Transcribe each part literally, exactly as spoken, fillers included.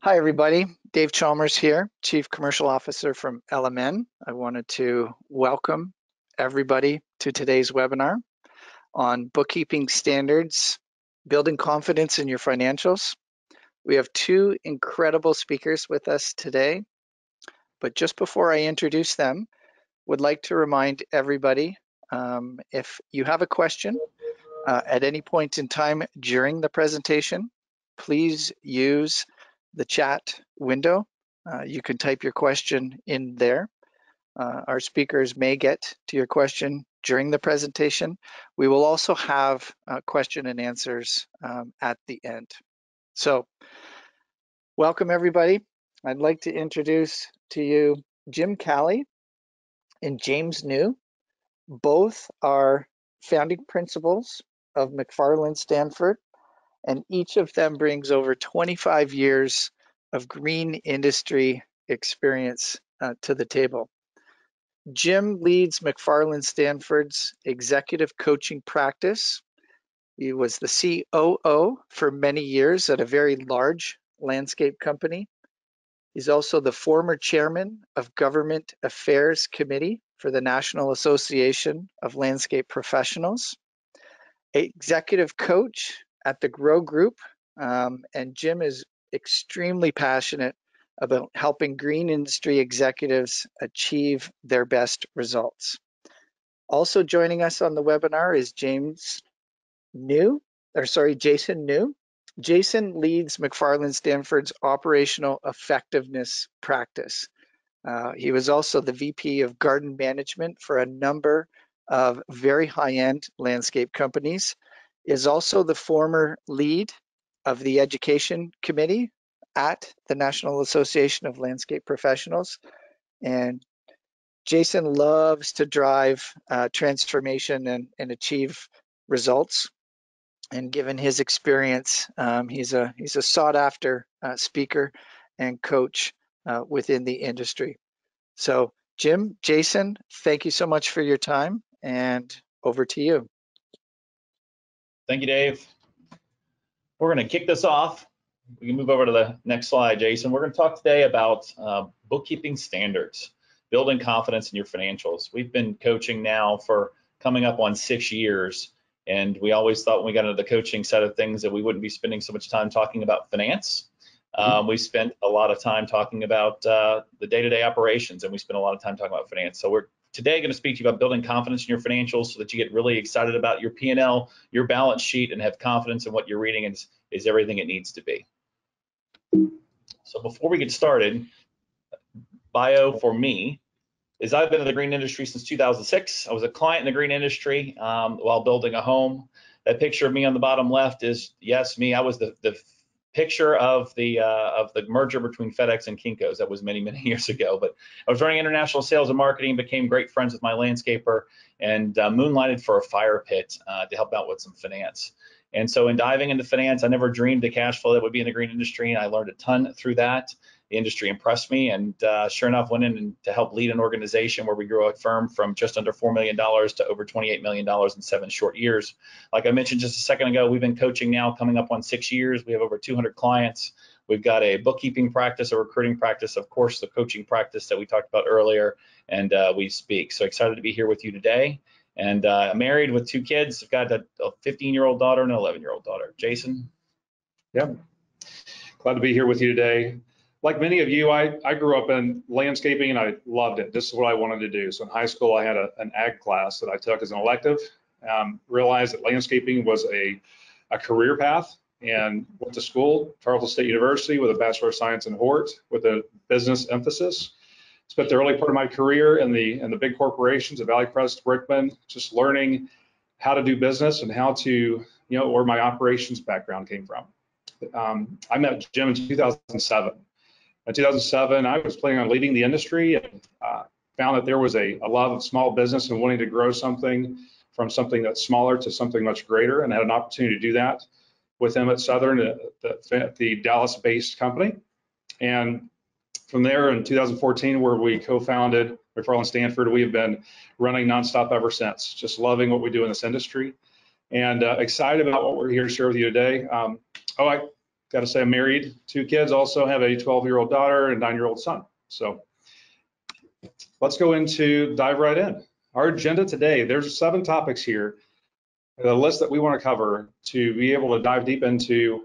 Hi, everybody. Dave Chalmers here, Chief Commercial Officer from L M N. I wanted to welcome everybody to today's webinar on bookkeeping standards, building confidence in your financials. We have two incredible speakers with us today, but just before I introduce them, would like to remind everybody, um, if you have a question uh, at any point in time during the presentation, please use the chat window. Uh, you can type your question in there. Uh, our speakers may get to your question during the presentation. We will also have uh, question and answers um, at the end. So welcome everybody. I'd like to introduce to you Jim Cali and James New. Both are founding principals of McFarlin Stanford, and each of them brings over twenty-five years of green industry experience uh, to the table. Jim leads McFarlin Stanford's executive coaching practice. He was the C O O for many years at a very large landscape company. He's also the former chairman of Government Affairs Committee for the National Association of Landscape Professionals, executive coach at the Grow Group, um, and Jim is extremely passionate about helping green industry executives achieve their best results. Also joining us on the webinar is James New, or sorry, Jason New. Jason leads McFarlin Stanford's operational effectiveness practice. Uh, he was also the V P of garden management for a number of very high-end landscape companies, is also the former lead of the education committee at the National Association of Landscape Professionals. And Jason loves to drive uh, transformation and, and achieve results. And given his experience, um, he's a he's a sought after uh, speaker and coach uh, within the industry. So Jim, Jason, thank you so much for your time, and over to you. Thank you, Dave. We're going to kick this off. We can move over to the next slide, Jason. We're going to talk today about uh, bookkeeping standards, building confidence in your financials. We've been coaching now for coming up on six years. And we always thought when we got into the coaching side of things that we wouldn't be spending so much time talking about finance. Mm-hmm. um, we spent a lot of time talking about uh, the day-to-day operations, and we spent a lot of time talking about finance. So we're today going to speak to you about building confidence in your financials so that you get really excited about your P and L, your balance sheet, and have confidence in what you're reading is, is everything it needs to be. So before we get started, bio for me is I've been in the green industry since two thousand six. I was a client in the green industry um, while building a home. That picture of me on the bottom left is, yes, me. I was the, the picture of the uh, of the merger between FedEx and Kinko's. That was many, many years ago. But I was running international sales and marketing, became great friends with my landscaper, and uh, moonlighted for a fire pit uh, to help out with some finance. And so in diving into finance, I never dreamed the cash flow that would be in the green industry, and I learned a ton through that. The industry impressed me, and uh, sure enough, went in to help lead an organization where we grew a firm from just under four million dollars to over twenty-eight million dollars in seven short years. Like I mentioned just a second ago, we've been coaching now coming up on six years. We have over two hundred clients. We've got a bookkeeping practice, a recruiting practice, of course, the coaching practice that we talked about earlier, and uh, we speak. So excited to be here with you today. And uh, married with two kids. I've got a fifteen-year-old daughter and an eleven-year-old daughter. Jason? Yeah, glad to be here with you today. Like many of you, I, I grew up in landscaping and I loved it. This is what I wanted to do. So in high school, I had a, an ag class that I took as an elective, um, realized that landscaping was a, a career path, and went to school, Tarleton State University, with a Bachelor of Science in Hort with a business emphasis. Spent the early part of my career in the, in the big corporations at Valley Crest, Brickman, just learning how to do business and how to, you know, where my operations background came from. Um, I met Jim in two thousand seven. In two thousand seven, I was planning on leading the industry, and uh, found that there was a, a love of small business and wanting to grow something from something that's smaller to something much greater, and had an opportunity to do that with him at Southern, uh, the, the Dallas-based company. And from there in two thousand fourteen, where we co-founded McFarlin Stanford, we have been running nonstop ever since, just loving what we do in this industry, and uh, excited about what we're here to share with you today. Um, oh, I Got to say, I'm married, two kids, also have a twelve-year-old daughter and nine-year-old son. So let's go into, dive right in. Our agenda today, there's seven topics here, the list that we want to cover to be able to dive deep into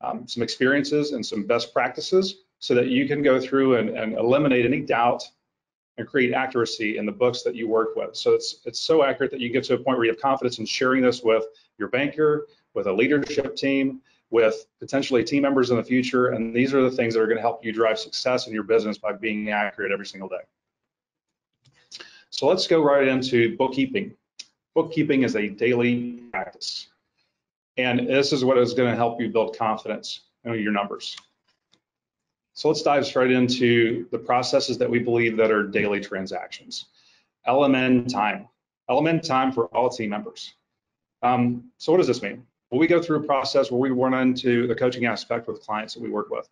um, some experiences and some best practices so that you can go through and, and eliminate any doubt and create accuracy in the books that you work with. So it's, it's so accurate that you get to a point where you have confidence in sharing this with your banker, with a leadership team, with potentially team members in the future. And these are the things that are going to help you drive success in your business by being accurate every single day. So let's go right into bookkeeping. Bookkeeping is a daily practice. And this is what is going to help you build confidence in your numbers. So let's dive straight into the processes that we believe that are daily transactions. L M N time. L M N time for all team members. Um, so what does this mean? Well, we go through a process where we run into the coaching aspect with clients that we work with.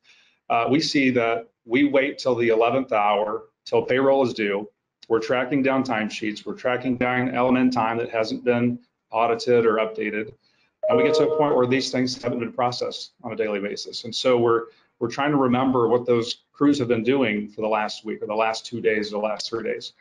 Uh, we see that we wait till the eleventh hour, till payroll is due. We're tracking down timesheets. We're tracking down L M N time that hasn't been audited or updated. And we get to a point where these things haven't been processed on a daily basis. And so we're We're trying to remember what those crews have been doing for the last week or the last two days or the last three days.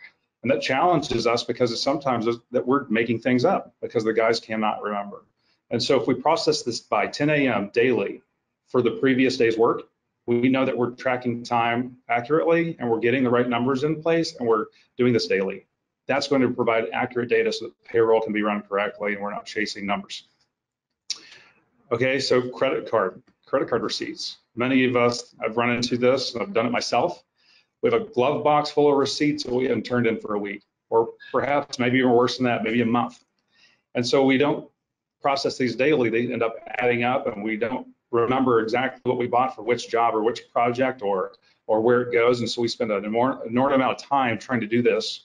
And that challenges us because it's sometimes that we're making things up because the guys cannot remember. And so if we process this by ten A M daily for the previous day's work, we know that we're tracking time accurately and we're getting the right numbers in place and we're doing this daily. That's going to provide accurate data so that payroll can be run correctly and we're not chasing numbers. Okay, so credit card, credit card receipts. Many of us have run into this, and I've done it myself. We have a glove box full of receipts that we haven't turned in for a week, or perhaps maybe even worse than that, maybe a month. And so we don't process these daily. They end up adding up, and we don't remember exactly what we bought for which job or which project or or where it goes. And so we spend an inordinate amount of time trying to do this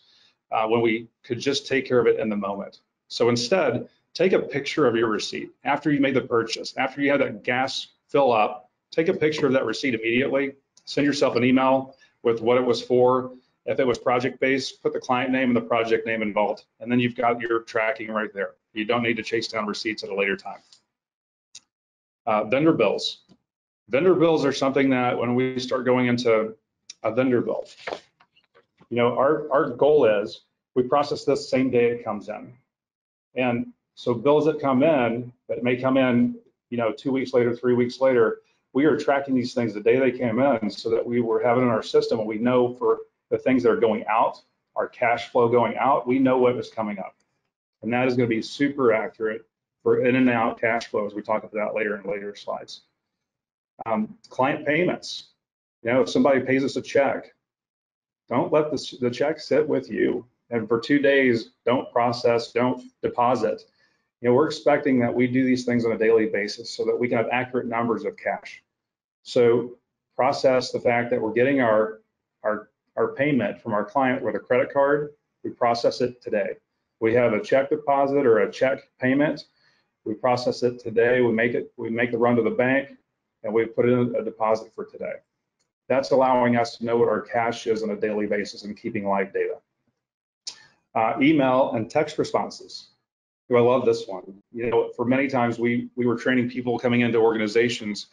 uh, when we could just take care of it in the moment. So instead, take a picture of your receipt after you made the purchase, after you had that gas fill up. Take a picture of that receipt immediately, send yourself an email with what it was for. If it was project-based, put the client name and the project name involved, and then you've got your tracking right there. You don't need to chase down receipts at a later time. Uh, vendor bills. Vendor bills are something that when we start going into a vendor bill, you know, our, our goal is we process this same day it comes in. And so bills that come in, that may come in, you know, two weeks later, three weeks later, we are tracking these things the day they came in so that we were having in our system and we know for the things that are going out, our cash flow going out, we know what was coming up. And that is going to be super accurate for in and out cash flows. We talk about that later in later slides. Um, client payments. You know, if somebody pays us a check, don't let the, the check sit with you. And for two days, don't process, don't deposit. You know, we're expecting that we do these things on a daily basis so that we can have accurate numbers of cash. So process the fact that we're getting our, our, our payment from our client with a credit card, we process it today. We have a check deposit or a check payment, we process it today, we make it, we make the run to the bank, and we put in a deposit for today. That's allowing us to know what our cash is on a daily basis and keeping live data. Uh, email and text responses. I love this one. You know, for many times we, we were training people coming into organizations.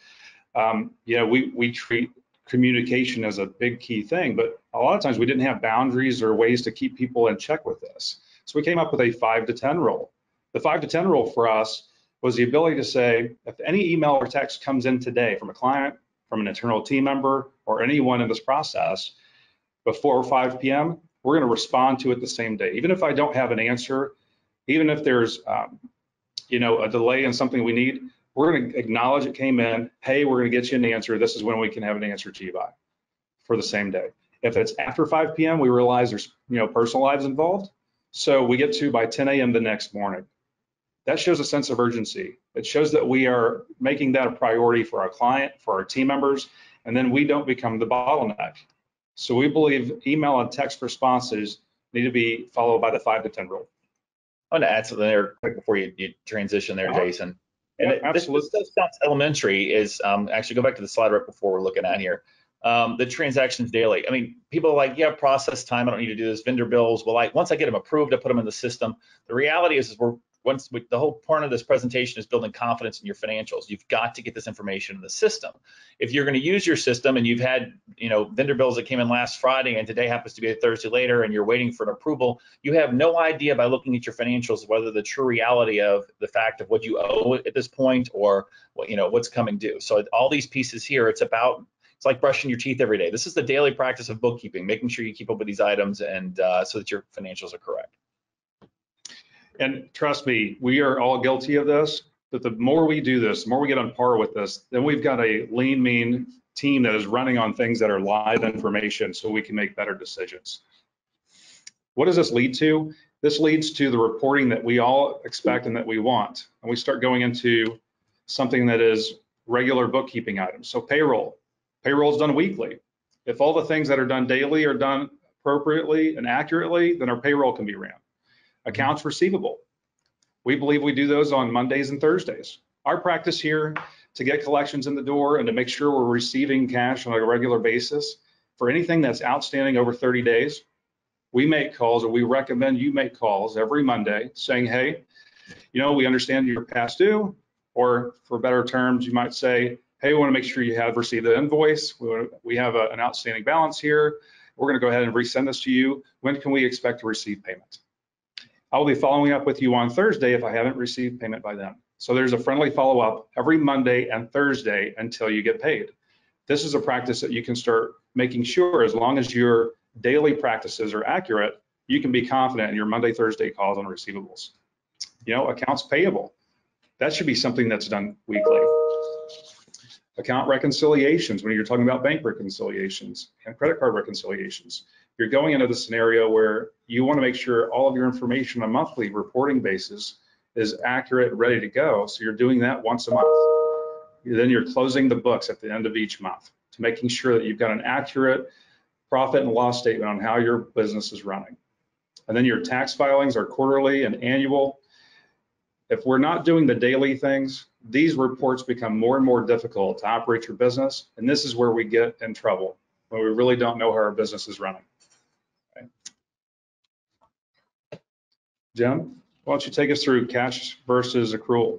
Um, you know, we, we treat communication as a big key thing, but a lot of times we didn't have boundaries or ways to keep people in check with this. So we came up with a five to ten rule. The five to ten rule for us was the ability to say, if any email or text comes in today from a client, from an internal team member, or anyone in this process, before five P M, we're gonna respond to it the same day. Even if I don't have an answer, even if there's, um, you know, a delay in something we need, we're going to acknowledge it came in. Hey, we're going to get you an answer. This is when we can have an answer to you by for the same day. If it's after five P M, we realize there's, you know, personal lives involved. So we get to by ten A M the next morning. That shows a sense of urgency. It shows that we are making that a priority for our client, for our team members, and then we don't become the bottleneck. So we believe email and text responses need to be followed by the five to ten rule. I want to add something there quick before you, you transition there, Jason. And yeah, it, this, this stuff sounds elementary. Is um, actually go back to the slide right before we're looking at here. Um, the transactions daily. I mean, people are like, yeah, process time. I don't need to do this. Vendor bills. Well, like once I get them approved, I put them in the system. The reality is, is we're once we, the whole part of this presentation is building confidence in your financials. You've got to get this information in the system. If you're going to use your system and you've had, you know, vendor bills that came in last Friday and today happens to be a Thursday later and you're waiting for an approval, you have no idea by looking at your financials whether the true reality of the fact of what you owe at this point or what, you know, what's coming due. So all these pieces here, it's about, it's like brushing your teeth every day. This is the daily practice of bookkeeping, making sure you keep up with these items and uh, so that your financials are correct. And trust me, we are all guilty of this, but the more we do this, the more we get on par with this, then we've got a lean, mean team that is running on things that are live information so we can make better decisions. What does this lead to? This leads to the reporting that we all expect and that we want. And we start going into something that is regular bookkeeping items. So payroll, payroll is done weekly. If all the things that are done daily are done appropriately and accurately, then our payroll can be ran. Accounts receivable. We believe we do those on Mondays and Thursdays. Our practice here to get collections in the door and to make sure we're receiving cash on a regular basis for anything that's outstanding over thirty days, we make calls, or we recommend you make calls every Monday saying, hey, you know, we understand you're past due, or for better terms, you might say, hey, we want to make sure you have received the invoice. We, want to, we have a, an outstanding balance here. We're going to go ahead and resend this to you. When can we expect to receive payment? I will be following up with you on Thursday if I haven't received payment by then. So there's a friendly follow-up every Monday and Thursday until you get paid. This is a practice that you can start making sure, as long as your daily practices are accurate, you can be confident in your Monday, Thursday calls on receivables. You know, accounts payable. That should be something that's done weekly. Account reconciliations, when you're talking about bank reconciliations and credit card reconciliations. You're going into the scenario where you want to make sure all of your information on a monthly reporting basis is accurate and ready to go. So you're doing that once a month. Then you're closing the books at the end of each month to making sure that you've got an accurate profit and loss statement on how your business is running. And then your tax filings are quarterly and annual. If we're not doing the daily things, these reports become more and more difficult to operate your business. And this is where we get in trouble, when we really don't know how our business is running. Jim, why don't you take us through cash versus accrual?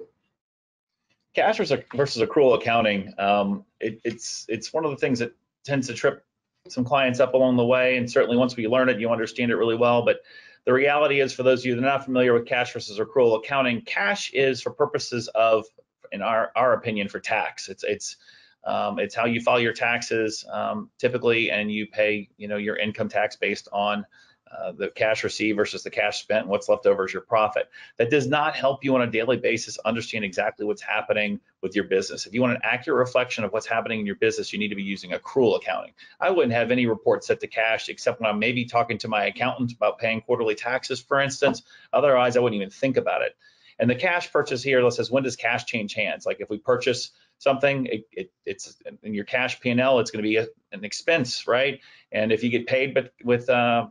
Cash versus accrual accounting. Um, it, it's it's one of the things that tends to trip some clients up along the way, and certainly once we learn it, you understand it really well. But the reality is, for those of you that are not familiar with cash versus accrual accounting, cash is for purposes of, in our our opinion, for tax. It's it's um, it's how you file your taxes um, typically, and you pay you know your income tax based on Uh, the cash received versus the cash spent, and what's left over is your profit. That does not help you on a daily basis understand exactly what's happening with your business. If you want an accurate reflection of what's happening in your business, you need to be using accrual accounting. I wouldn't have any report set to cash except when I'm maybe talking to my accountant about paying quarterly taxes, for instance. Otherwise, I wouldn't even think about it. And the cash purchase here says, when does cash change hands? Like if we purchase something, it, it, it's in your cash P and L, it's going to be a, an expense, right? And if you get paid but with uh,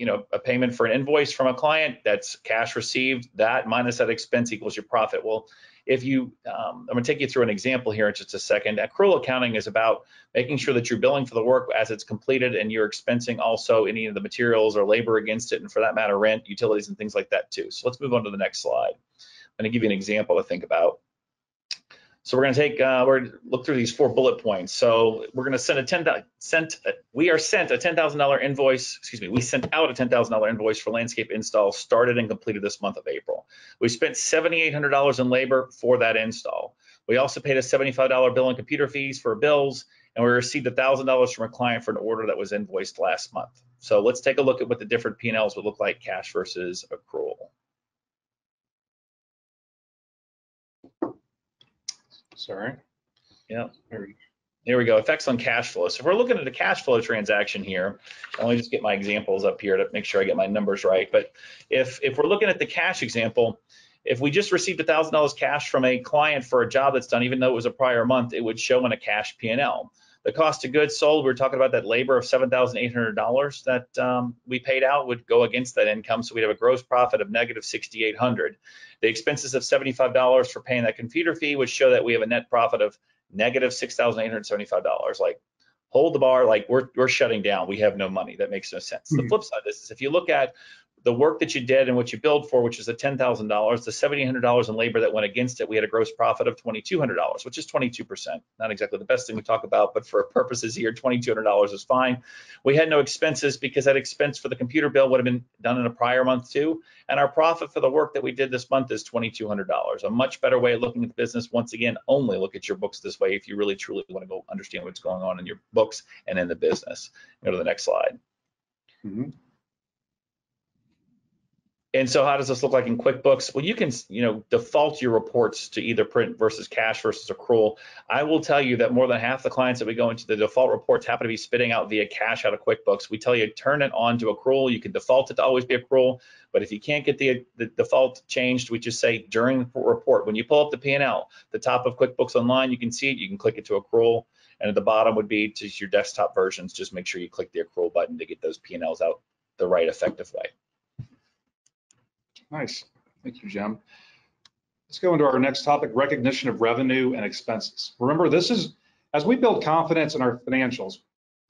you know, a payment for an invoice from a client, that's cash received. That minus that expense equals your profit. Well, if you, um, I'm gonna take you through an example here in just a second. Accrual accounting is about making sure that you're billing for the work as it's completed, and you're expensing also any of the materials or labor against it, and for that matter, rent, utilities, and things like that too. So let's move on to the next slide. I'm gonna give you an example to think about. So we're gonna take, uh, we're gonna look through these four bullet points. So we're gonna send a ten cent, we are sent a ten thousand dollar invoice, excuse me, we sent out a ten thousand dollar invoice for landscape install started and completed this month of April. We spent seven thousand eight hundred dollars in labor for that install. We also paid a seventy-five dollar bill and computer fees for bills, and we received one thousand dollars from a client for an order that was invoiced last month. So let's take a look at what the different P and Ls would look like, cash versus accrual. Sorry. Yeah. Here we go. Effects on cash flow. So if we're looking at a cash flow transaction here, let me just get my examples up here to make sure I get my numbers right. But if if we're looking at the cash example, if we just received one thousand dollars cash from a client for a job that's done, even though it was a prior month, it would show in a cash P and L. The cost of goods sold, we were talking about that labor of seven thousand eight hundred dollars that um, we paid out would go against that income. So we'd have a gross profit of negative six thousand eight hundred dollars. The expenses of seventy-five dollars for paying that computer fee would show that we have a net profit of negative six thousand eight hundred seventy-five dollars. Like, hold the bar, like we're, we're shutting down. We have no money. That makes no sense. Mm-hmm. The flip side of this is if you look at the work that you did and what you billed for, which is the ten thousand dollars, the seven thousand eight hundred dollars in labor that went against it, we had a gross profit of two thousand two hundred dollars, which is twenty-two percent. Not exactly the best thing we talk about, but for purposes here, two thousand two hundred dollars is fine. We had no expenses because that expense for the computer bill would have been done in a prior month too. And our profit for the work that we did this month is two thousand two hundred dollars. A much better way of looking at the business. Once again, only look at your books this way if you really truly want to go understand what's going on in your books and in the business. Go to the next slide. Mm-hmm. And so how does this look like in QuickBooks? Well, you can, you know, default your reports to either print versus cash versus accrual. I will tell you that more than half the clients that we go into, the default reports happen to be spitting out via cash out of QuickBooks. We tell you, turn it on to accrual. You can default it to always be accrual. But if you can't get the, the default changed, we just say during the report, when you pull up the P and L, the top of QuickBooks Online, you can see it. You can click it to accrual. And at the bottom would be to your desktop versions. Just make sure you click the accrual button to get those P and Ls out the right effective way. Nice. Thank you, Jim. Let's go into our next topic, recognition of revenue and expenses. Remember, this is, as we build confidence in our financials,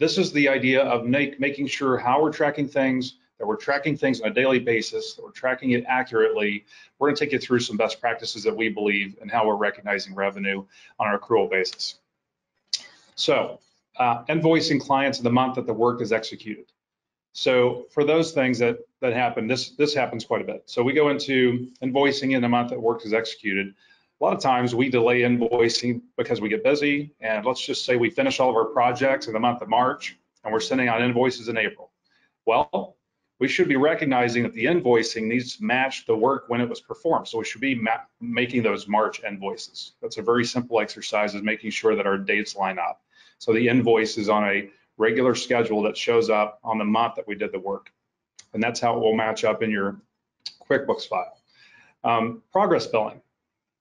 this is the idea of make, making sure how we're tracking things, that we're tracking things on a daily basis, that we're tracking it accurately. We're going to take you through some best practices that we believe in how we're recognizing revenue on our accrual basis. So, uh, invoicing clients in the month that the work is executed. So for those things that, that happen, this, this happens quite a bit. So we go into invoicing in a month that work is executed. A lot of times we delay invoicing because we get busy, and let's just say we finish all of our projects in the month of March and we're sending out invoices in April. Well, we should be recognizing that the invoicing needs to match the work when it was performed. So we should be ma making those March invoices. That's a very simple exercise, is making sure that our dates line up. So the invoice is on a regular schedule that shows up on the month that we did the work. And that's how it will match up in your QuickBooks file. Um, progress billing.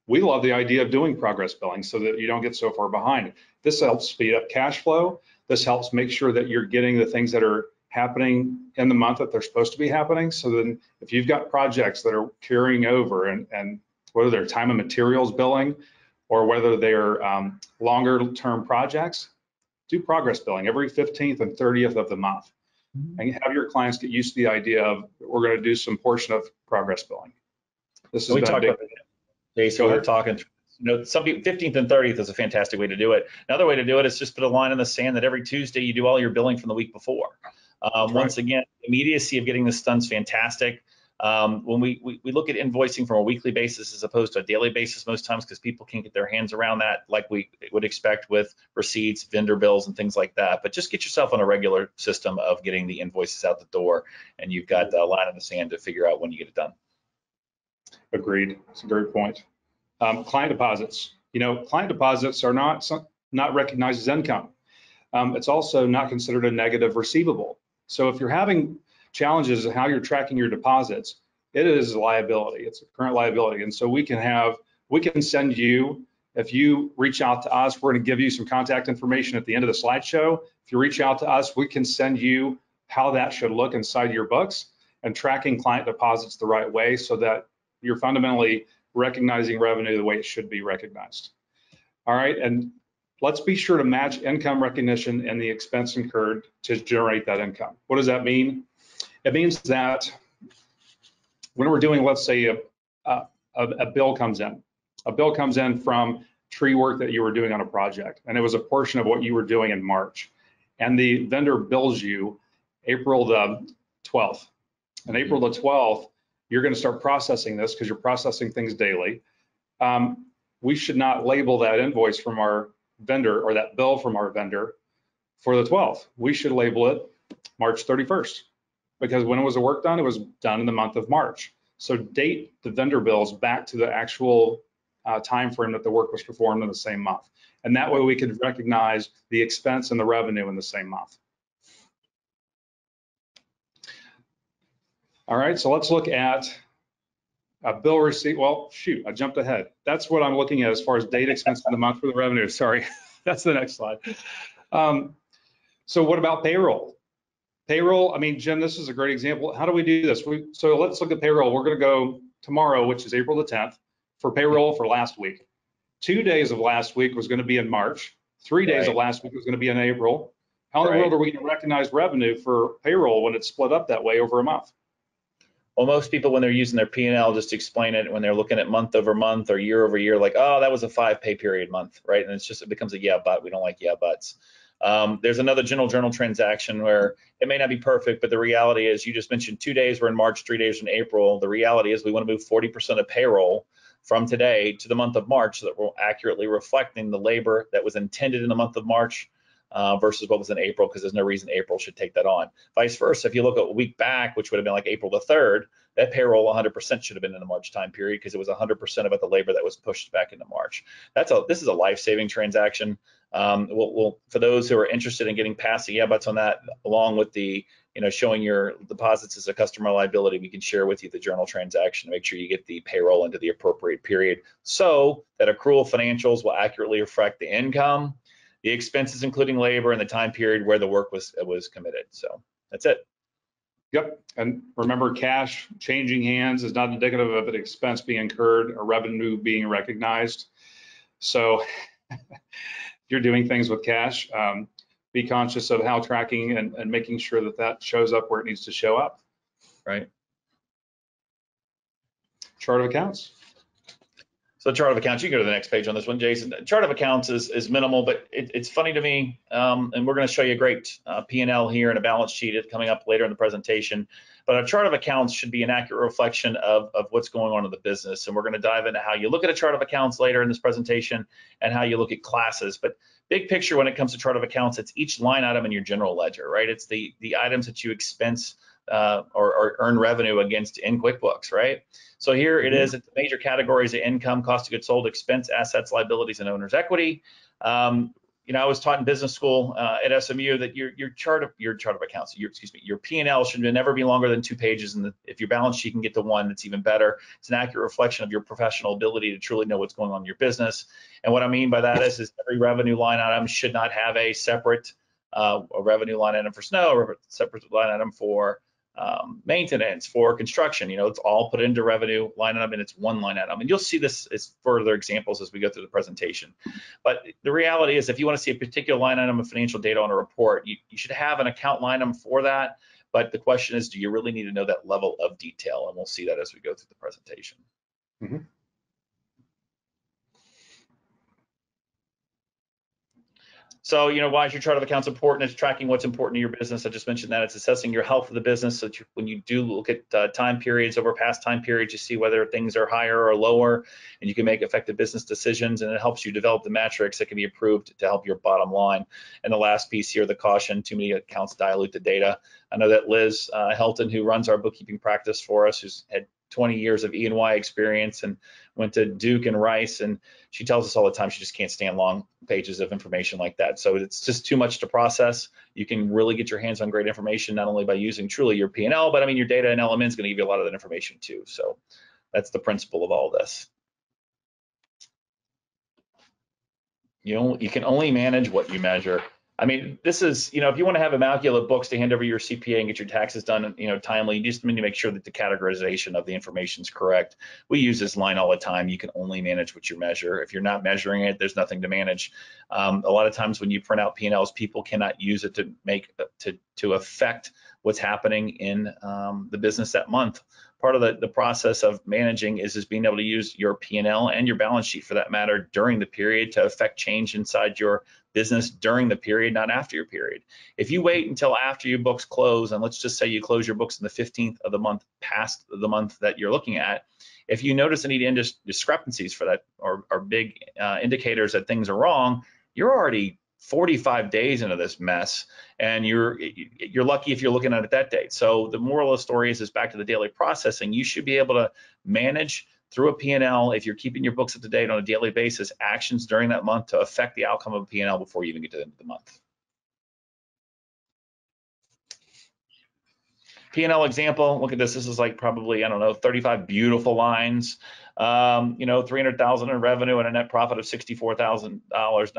We love the idea of doing progress billing so that you don't get so far behind. This helps speed up cash flow. This helps make sure that you're getting the things that are happening in the month that they're supposed to be happening. So then if you've got projects that are carrying over, and, and whether they're time and materials billing or whether they're um, longer term projects, do progress billing every fifteenth and thirtieth of the month, and have your clients get used to the idea of we're going to do some portion of progress billing. This is we talked about it. So we're talking, you know, some people, fifteenth and thirtieth is a fantastic way to do it. Another way to do it is just put a line in the sand that every Tuesday you do all your billing from the week before. Um, right. Once again, the immediacy of getting this done is fantastic. Um, when we, we, we look at invoicing from a weekly basis as opposed to a daily basis most times, because people can't get their hands around that like we would expect with receipts, vendor bills, and things like that. But just get yourself on a regular system of getting the invoices out the door, and you've got a line in the sand to figure out when you get it done. Agreed. That's a great point. Um, client deposits. You know, client deposits are not, not recognized as income. Um, it's also not considered a negative receivable. So if you're having challenges of how you're tracking your deposits, it is a liability. It's a current liability. And so we can have, we can send you, if you reach out to us, we're going to give you some contact information at the end of the slideshow. If you reach out to us, we can send you how that should look inside your books and tracking client deposits the right way so that you're fundamentally recognizing revenue the way it should be recognized. All right. And let's be sure to match income recognition and the expense incurred to generate that income. What does that mean? It means that when we're doing, let's say, a, a, a bill comes in. A bill comes in from tree work that you were doing on a project, and it was a portion of what you were doing in March. And the vendor bills you April the twelfth. And April the twelfth, you're going to start processing this because you're processing things daily. Um, we should not label that invoice from our vendor or that bill from our vendor for the twelfth. We should label it March thirty-first. Because when it was a work done, it was done in the month of March. So date the vendor bills back to the actual uh, time frame that the work was performed in the same month. And that way we could recognize the expense and the revenue in the same month. All right, so let's look at a bill receipt. Well, shoot, I jumped ahead. That's what I'm looking at as far as date, expense in the month for the revenue. Sorry, that's the next slide. Um, so what about payroll? Payroll, I mean, Jim, this is a great example. How do we do this? We, so let's look at payroll. We're gonna go tomorrow, which is April the tenth, for payroll for last week. Two days of last week was gonna be in March. Three days right. of last week was gonna be in April. How in right. the world are we gonna recognize revenue for payroll when it's split up that way over a month? Well, most people, when they're using their P and L, just explain it when they're looking at month over month or year over year, like, oh, that was a five pay period month, right? And it's just, it becomes a yeah, but. We don't like yeah, buts. Um, there's another general journal transaction where it may not be perfect, but the reality is, you just mentioned two days were in March, three days in April. The reality is we want to move forty percent of payroll from today to the month of March so that we're accurately reflecting the labor that was intended in the month of March Uh, versus what was in April, because there's no reason April should take that on. Vice versa, if you look at a week back, which would have been like April the third, that payroll one hundred percent should have been in the March time period because it was one hundred percent about the labor that was pushed back into March. That's a this is a life-saving transaction. Um, we'll, we'll for those who are interested in getting past the yeah buts on that, along with the you know showing your deposits as a customer liability, we can share with you the journal transaction to make sure you get the payroll into the appropriate period so that accrual financials will accurately reflect the income, the expenses, including labor, and the time period where the work was was committed. So that's it. Yep. And remember, cash changing hands is not indicative of an expense being incurred or revenue being recognized. So if you're doing things with cash, um, be conscious of how tracking and, and making sure that that shows up where it needs to show up. Right. Chart of accounts. So chart of accounts, you can go to the next page on this one, Jason. Chart of accounts is, is minimal, but it, it's funny to me, um, and we're going to show you a great uh, P and L here and a balance sheet coming up later in the presentation. But a chart of accounts should be an accurate reflection of, of what's going on in the business. And we're going to dive into how you look at a chart of accounts later in this presentation and how you look at classes. But big picture, when it comes to chart of accounts, it's each line item in your general ledger, right? It's the, the items that you expense Uh, or, or earn revenue against in QuickBooks, right? So here it is, it's major categories of income, cost of goods sold, expense, assets, liabilities, and owner's equity. Um, you know, I was taught in business school uh, at S M U that your your chart of your chart of accounts, your excuse me, your P and L should never be longer than two pages, and if your balance sheet can get to one, that's even better. It's an accurate reflection of your professional ability to truly know what's going on in your business. And what I mean by that is, is every revenue line item should not have a separate uh, a revenue line item for snow, or a separate line item for Um, maintenance, for construction. You know, it's all put into revenue line item, and it's one line item. And you'll see this as further examples as we go through the presentation. But the reality is, if you want to see a particular line item of financial data on a report, you, you should have an account line item for that. But the question is, do you really need to know that level of detail? And we'll see that as we go through the presentation. Mm-hmm. So, you know, why is your chart of accounts important? It's tracking what's important to your business. I just mentioned that. It's assessing your health of the business. So that you, when you do look at uh, time periods over past time periods, you see whether things are higher or lower, and you can make effective business decisions. And it helps you develop the metrics that can be approved to help your bottom line. And the last piece here, the caution: too many accounts dilute the data. I know that Liz uh, Helton, who runs our bookkeeping practice for us, who's had twenty years of E and Y experience and went to Duke and Rice, and she tells us all the time she just can't stand long pages of information like that. So it's just too much to process. You can really get your hands on great information, not only by using truly your P and L, but I mean your data and L M N is going to give you a lot of that information too. So that's the principle of all this. You know, you can only manage what you measure. I mean, this is, you know, if you want to have immaculate books to hand over your C P A and get your taxes done, you know, timely, you just need to make sure that the categorization of the information is correct. We use this line all the time: you can only manage what you measure. If you're not measuring it, there's nothing to manage. Um, a lot of times when you print out P and Ls, people cannot use it to make, to, to affect what's happening in um, the business that month. Part of the, the process of managing is, is being able to use your P and L and your balance sheet, for that matter, during the period to affect change inside your business during the period, not after your period. If you wait until after your books close, and let's just say you close your books on the fifteenth of the month, past the month that you're looking at, if you notice any discrepancies for that, or, or big uh, indicators that things are wrong, you're already forty-five days into this mess, and you're you're lucky if you're looking at it that date. So the moral of the story is, is back to the daily processing. You should be able to manage through a P and L, if you're keeping your books up to date on a daily basis, actions during that month to affect the outcome of a P and L before you even get to the end of the month. P and L example, look at this. This is like probably, I don't know, thirty-five beautiful lines. Um, you know, three hundred thousand dollars in revenue and a net profit of sixty-four thousand dollars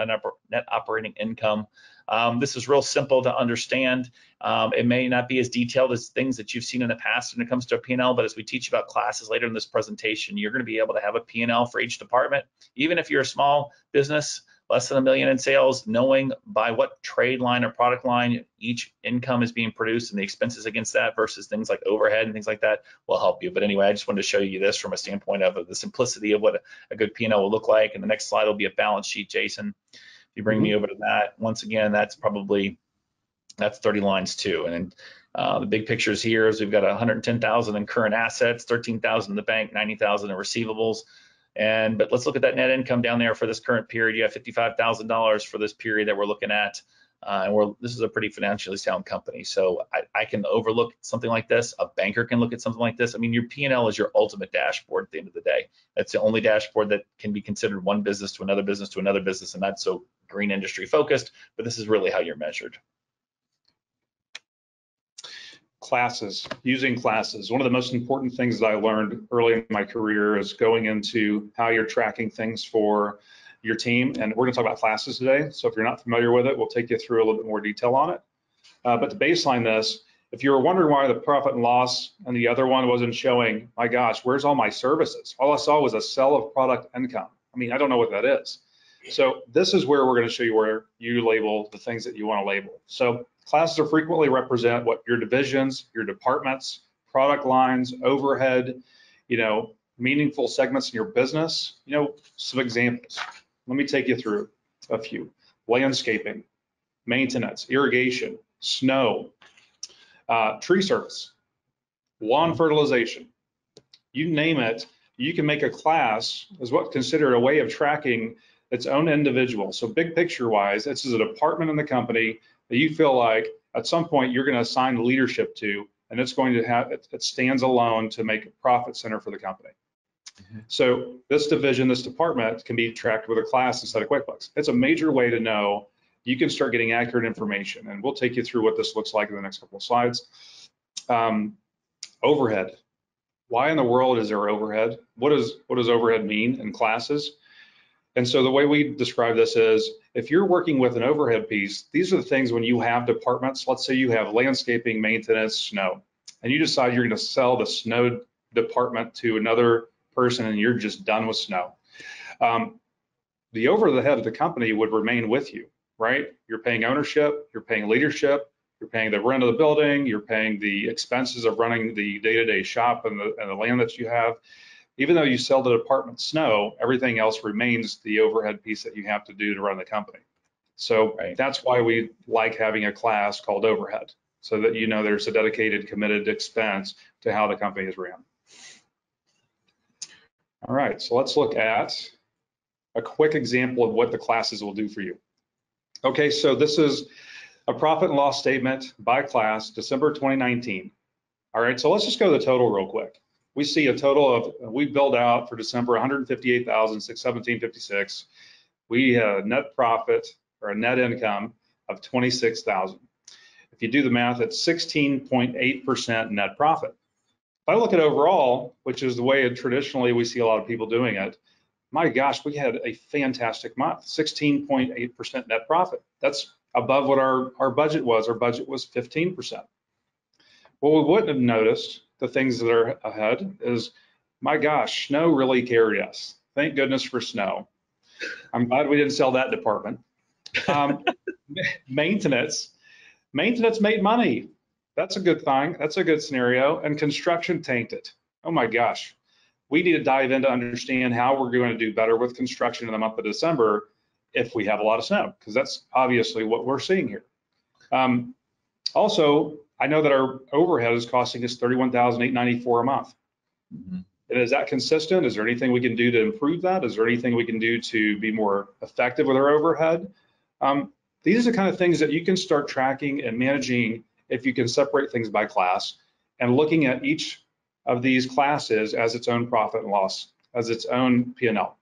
net operating income. Um, this is real simple to understand. Um, it may not be as detailed as things that you've seen in the past when it comes to a P and L, but as we teach about classes later in this presentation, you're going to be able to have a P and L for each department. Even if you're a small business less than a million in sales, knowing by what trade line or product line each income is being produced and the expenses against that versus things like overhead and things like that will help you. But anyway, I just wanted to show you this from a standpoint of the simplicity of what a good P and L will look like. And the next slide will be a balance sheet, Jason. If you bring mm-hmm. me over to that, once again, that's probably, that's thirty lines too. And then uh, the big pictures here is we've got one hundred ten thousand in current assets, thirteen thousand in the bank, ninety thousand in receivables. And but let's look at that net income down there for this current period. You have fifty-five thousand dollars for this period that we're looking at, uh, and we're this is a pretty financially sound company. So I, I can overlook something like this. A banker can look at something like this. I mean, your P and L is your ultimate dashboard at the end of the day. That's the only dashboard that can be considered one business to another business to another business, and that's so green industry focused. But this is really how you're measured. Classes, using classes. One of the most important things that I learned early in my career is going into how you're tracking things for your team. And we're going to talk about classes today. So if you're not familiar with it, we'll take you through a little bit more detail on it. Uh, but to baseline this, if you were wondering why the profit and loss and the other one wasn't showing, my gosh, where's all my services? All I saw was a sell of product income. I mean, I don't know what that is. So this is where we're going to show you where you label the things that you want to label. So classes are frequently represent what your divisions, your departments, product lines, overhead, you know, meaningful segments in your business. You know, some examples. Let me take you through a few. Landscaping, maintenance, irrigation, snow, uh, tree service, lawn fertilization, you name it. You can make a class as what's considered a way of tracking its own individual. So big picture wise, this is a department in the company that you feel like at some point you're going to assign leadership to, and it's going to have, it, it stands alone to make a profit center for the company. Mm-hmm. So this division, this department can be tracked with a class instead of QuickBooks. It's a major way to know you can start getting accurate information, and we'll take you through what this looks like in the next couple of slides. Um, overhead. Why in the world is there overhead? What is, what does overhead mean in classes? And so the way we describe this is, if you're working with an overhead piece, these are the things when you have departments, let's say you have landscaping, maintenance, snow, and you decide you're going to sell the snow department to another person and you're just done with snow. Um, the overhead of the company would remain with you, right? You're paying ownership, you're paying leadership, you're paying the rent of the building, you're paying the expenses of running the day-to-day shop and the, and the land that you have. Even though you sell the department snow, everything else remains the overhead piece that you have to do to run the company. So right. That's why we like having a class called overhead, so that you know there's a dedicated, committed expense to how the company is ran. All right, so let's look at a quick example of what the classes will do for you. Okay, so this is a profit and loss statement by class, December twenty nineteen. All right, so let's just go to the total real quick. We see a total of, we billed out for December one hundred fifty-eight thousand six hundred seventeen dollars and fifty-six cents. We had a net profit or a net income of twenty-six thousand dollars. If you do the math, it's sixteen point eight percent net profit. If I look at overall, which is the way traditionally we see a lot of people doing it, my gosh, we had a fantastic month, sixteen point eight percent net profit. That's above what our, our budget was. Our budget was fifteen percent. Well, we wouldn't have noticed the things that are ahead is, my gosh, snow really carried us. Thank goodness for snow. I'm glad we didn't sell that department. Um, maintenance, maintenance made money. That's a good thing. That's a good scenario. And construction tainted. Oh my gosh, we need to dive in to understand how we're going to do better with construction in the month of December if we have a lot of snow, because that's obviously what we're seeing here. Um, also, I know that our overhead is costing us thirty-one thousand eight hundred ninety-four dollars a month. Mm-hmm. And is that consistent? Is there anything we can do to improve that? Is there anything we can do to be more effective with our overhead? Um, these are the kind of things that you can start tracking and managing if you can separate things by class and looking at each of these classes as its own profit and loss, as its own P and L.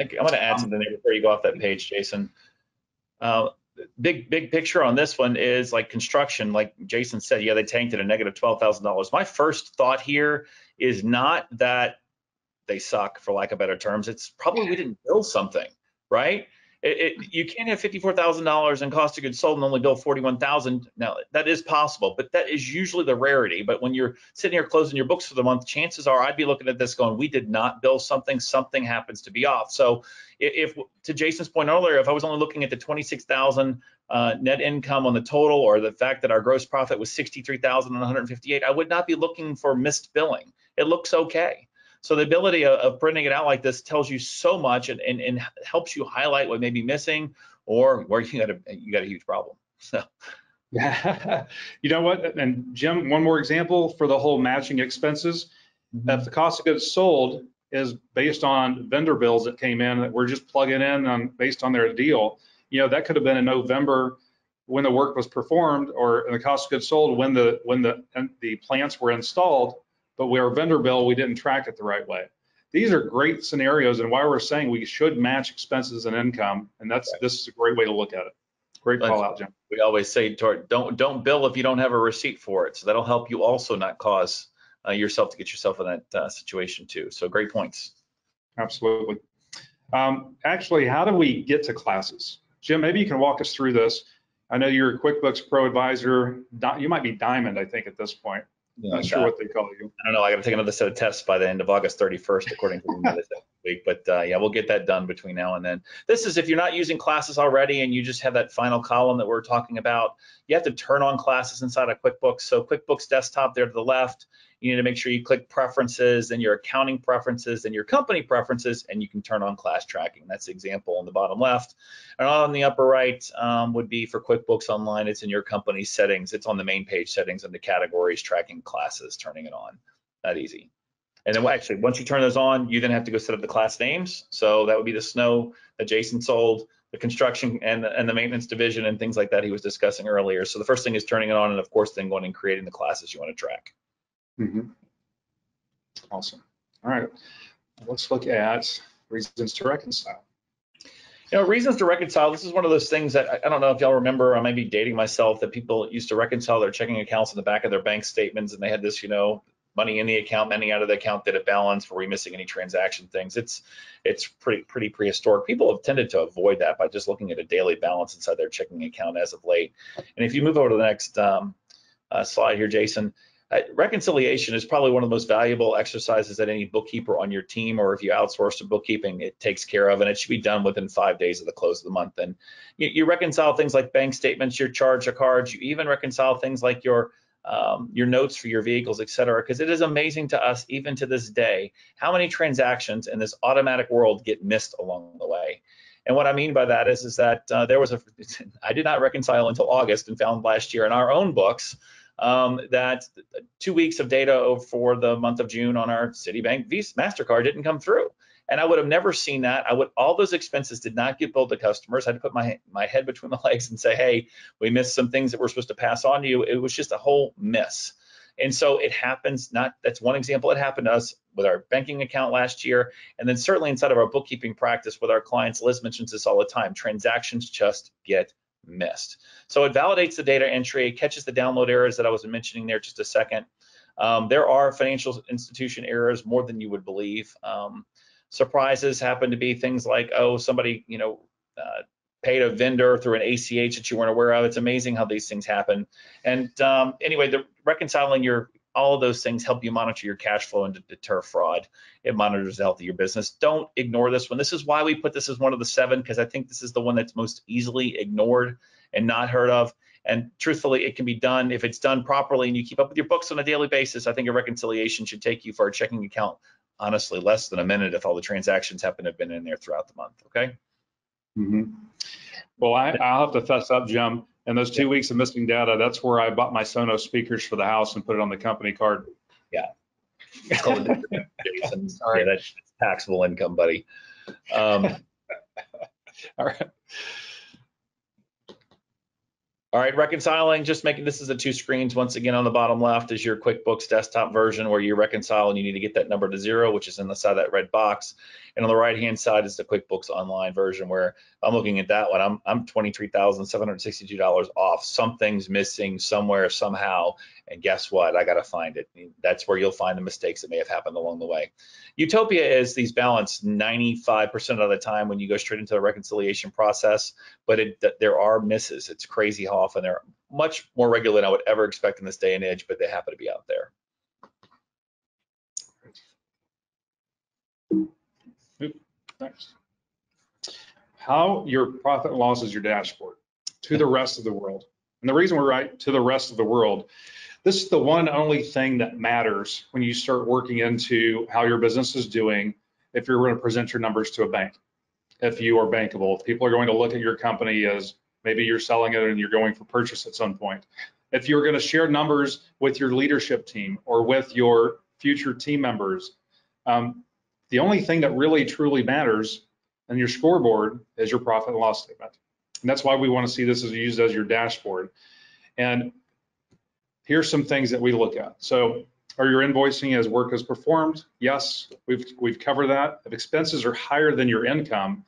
I'm going to add something there before you go off that page, Jason. Uh, Big big picture on this one is like construction, like Jason said, yeah, they tanked at a negative twelve thousand dollars. My first thought here is not that they suck, for lack of better terms. It's probably we didn't build something, right? It, it, you can't have fifty-four thousand dollars in cost of goods sold and only bill forty-one thousand dollars. Now, that is possible, but that is usually the rarity. But when you're sitting here closing your books for the month, chances are I'd be looking at this going, we did not bill something. Something happens to be off. So if, if to Jason's point earlier, if I was only looking at the twenty-six thousand dollars uh, net income on the total, or the fact that our gross profit was sixty-three thousand one hundred fifty-eight dollars, I would not be looking for missed billing. It looks okay. So the ability of, of printing it out like this tells you so much, and, and, and helps you highlight what may be missing or where you got a, you got a huge problem. So, yeah. You know what? And Jim, one more example for the whole matching expenses. Mm-hmm. If the cost of goods sold is based on vendor bills that came in that we're just plugging in on based on their deal, you know, that could have been in November when the work was performed, or in the cost of goods sold when the when the the plants were installed. But with our vendor bill, we didn't track it the right way. These are great scenarios, and why we're saying we should match expenses and income, and that's right. This is a great way to look at it. Great call out, Jim. We always say, don't don't bill if you don't have a receipt for it. So that'll help you also not cause uh, yourself to get yourself in that uh, situation too. So great points. Absolutely. Um, actually, how do we get to classes? Jim, maybe you can walk us through this. I know you're a QuickBooks Pro Advisor. You might be Diamond, I think, at this point. You know, not sure that, what they call you. I don't know. I got to take another set of tests by the end of August thirty-first, according to the week. But uh, yeah, we'll get that done between now and then. This is if you're not using classes already and you just have that final column that we're talking about. You have to turn on classes inside of QuickBooks. So QuickBooks Desktop there to the left. You need to make sure you click Preferences, then your Accounting Preferences, then your Company Preferences, and you can turn on Class Tracking. That's the example on the bottom left. And on the upper right um, would be for QuickBooks Online. It's in your company settings. It's on the main page settings under Categories, Tracking Classes, turning it on. That easy. And then actually, once you turn those on, you then have to go set up the class names. So that would be the snow that Jason sold, the construction and, and the maintenance division, and things like that he was discussing earlier. So the first thing is turning it on, and of course, then going and creating the classes you want to track. Mm-hmm. Awesome. All right. Let's look at reasons to reconcile. You know, reasons to reconcile, this is one of those things that I, I don't know if y'all remember, I may be dating myself, that people used to reconcile their checking accounts in the back of their bank statements, and they had this, you know, money in the account, money out of the account, did it balance, were we missing any transaction things? It's it's pretty pretty prehistoric. People have tended to avoid that by just looking at a daily balance inside their checking account as of late. And if you move over to the next um, uh, slide here, Jason, Uh, reconciliation is probably one of the most valuable exercises that any bookkeeper on your team, or if you outsource to bookkeeping, it takes care of, and it should be done within five days of the close of the month. And you, you reconcile things like bank statements, your charge cards, you even reconcile things like your um, your notes for your vehicles, et cetera, because it is amazing to us, even to this day, how many transactions in this automatic world get missed along the way. And what I mean by that is, is that uh, there was a, I did not reconcile until August, and found last year in our own books Um, that two weeks of data for the month of June on our Citibank Visa MasterCard didn't come through. And I would have never seen that. I would, all those expenses did not get billed to customers. I had to put my, my head between my legs and say, hey, we missed some things that we're supposed to pass on to you. It was just a whole miss. And so it happens, not, that's one example. It happened to us with our banking account last year. And then certainly inside of our bookkeeping practice with our clients, Liz mentions this all the time, transactions just get missed. So it validates the data entry, catches the download errors that I was mentioning there just a second. Um, there are financial institution errors more than you would believe. Um, surprises happen to be things like, oh, somebody, you know, uh, paid a vendor through an A C H that you weren't aware of. It's amazing how these things happen. And um, anyway, the reconciling your all of those things help you monitor your cash flow and deter fraud. It monitors the health of your business. Don't ignore this one. This is why we put this as one of the seven, because I think this is the one that's most easily ignored and not heard of. And truthfully, it can be done if it's done properly and you keep up with your books on a daily basis. I think a reconciliation should take you for a checking account, honestly, less than a minute if all the transactions happen to have been in there throughout the month, okay? Mm-hmm. Well, I, I'll have to fess up, Jim. And those two yeah. weeks of missing data, that's where I bought my Sonos speakers for the house and put it on the company card. Yeah. It's called a Jason. Sorry, yeah, that's taxable income, buddy. Um, All right. All right, reconciling, just making, this is the two screens. Once again, on the bottom left is your QuickBooks desktop version where you reconcile and you need to get that number to zero, which is inside that red box. And on the right-hand side is the QuickBooks online version where I'm looking at that one. I'm, I'm twenty-three thousand seven hundred sixty-two dollars off. Something's missing somewhere, somehow. And guess what? I got to find it. That's where you'll find the mistakes that may have happened along the way. Utopia is these balanced ninety-five percent of the time when you go straight into the reconciliation process, but it, there are misses. It's crazy how often they're much more regular than I would ever expect in this day and age, but they happen to be out there. Oops, next. How your profit and loss is your dashboard to the rest of the world. And the reason we're right to the rest of the world, this is the one and only thing that matters when you start working into how your business is doing. If you're going to present your numbers to a bank, if you are bankable, if people are going to look at your company as maybe you're selling it and you're going for purchase at some point. If you're going to share numbers with your leadership team or with your future team members, um, the only thing that really truly matters in your scoreboard is your profit and loss statement. And that's why we want to see this as used as your dashboard. And here's some things that we look at. So are your invoicing as work is performed? Yes, we've, we've covered that. If expenses are higher than your income,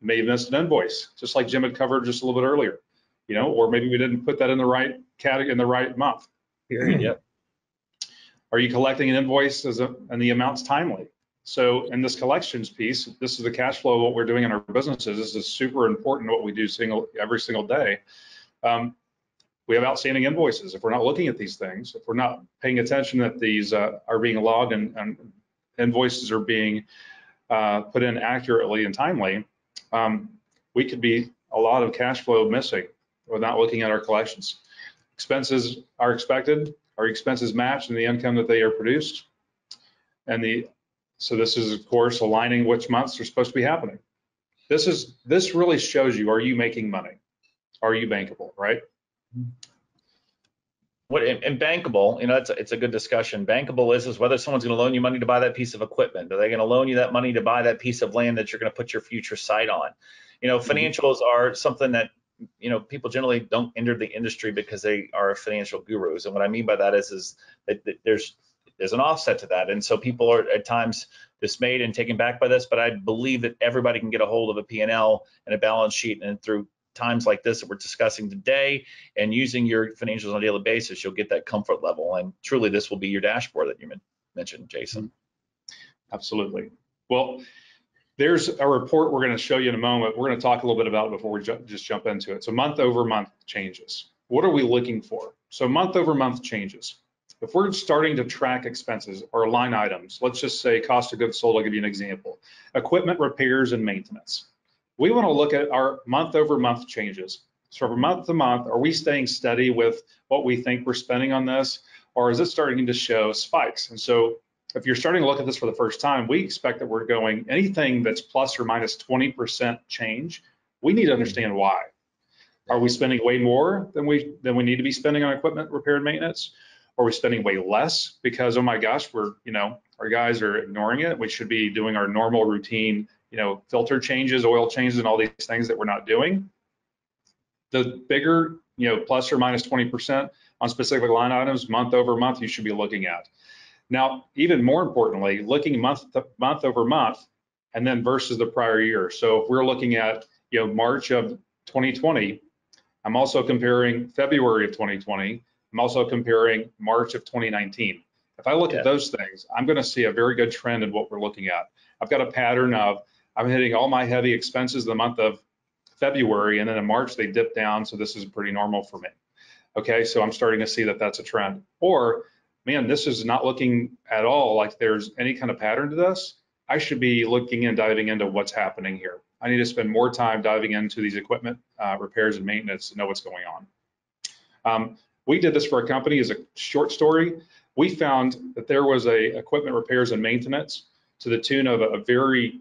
you may have missed an invoice, just like Jim had covered just a little bit earlier, you know, or maybe we didn't put that in the right category in the right month. Period. Yep. Are you collecting an invoice as a, and the amount's timely? So in this collections piece, this is the cash flow of what we're doing in our businesses. This is super important, what we do single every single day. Um, we have outstanding invoices. If we're not looking at these things, if we're not paying attention that these uh, are being logged and, and invoices are being uh, put in accurately and timely, um, we could be a lot of cash flow missing without looking at our collections. Expenses are expected. Our expenses match in the income that they are produced, and the so this is, of course, aligning which months are supposed to be happening. This is this really shows you, are you making money? Are you bankable, right? What, and bankable, you know, it's a, it's a good discussion. Bankable is, is whether someone's going to loan you money to buy that piece of equipment. Are they going to loan you that money to buy that piece of land that you're going to put your future site on? You know, financials are something that, you know, people generally don't enter the industry because they are financial gurus. And what I mean by that is, is that there's There's an offset to that, and so people are at times dismayed and taken back by this, but I believe that everybody can get a hold of a P and L and a balance sheet, and through times like this that we're discussing today and using your financials on a daily basis, you'll get that comfort level, and truly this will be your dashboard that you mentioned, Jason. Absolutely. Well, there's a report we're going to show you in a moment. We're going to talk a little bit about it before we ju- just jump into it. So month over month changes. What are we looking for? So month over month changes. If we're starting to track expenses or line items, let's just say cost of goods sold, I'll give you an example. Equipment repairs and maintenance. We want to look at our month over month changes. So from month to month, are we staying steady with what we think we're spending on this? Or is it starting to show spikes? And so if you're starting to look at this for the first time, we expect that we're going anything that's plus or minus twenty percent change. We need to understand why. Are we spending way more than we than we need to be spending on equipment repair and maintenance? Are we spending way less because, oh my gosh, we're, you know, our guys are ignoring it. We should be doing our normal routine, you know, filter changes, oil changes, and all these things that we're not doing. The bigger, you know, plus or minus twenty percent on specific line items, month over month, you should be looking at. Now, even more importantly, looking month to month over month, and then versus the prior year. So if we're looking at, you know, March of twenty twenty, I'm also comparing February of twenty twenty. I'm also comparing March of twenty nineteen. If I look yeah. at those things, I'm going to see a very good trend in what we're looking at. I've got a pattern of I'm hitting all my heavy expenses in the month of February, and then in March they dip down, so this is pretty normal for me. Okay, so I'm starting to see that that's a trend. Or, man, this is not looking at all like there's any kind of pattern to this. I should be looking and diving into what's happening here. I need to spend more time diving into these equipment uh, repairs and maintenance to know what's going on. Um, We did this for a company as a short story. We found that there was a equipment repairs and maintenance to the tune of a, a very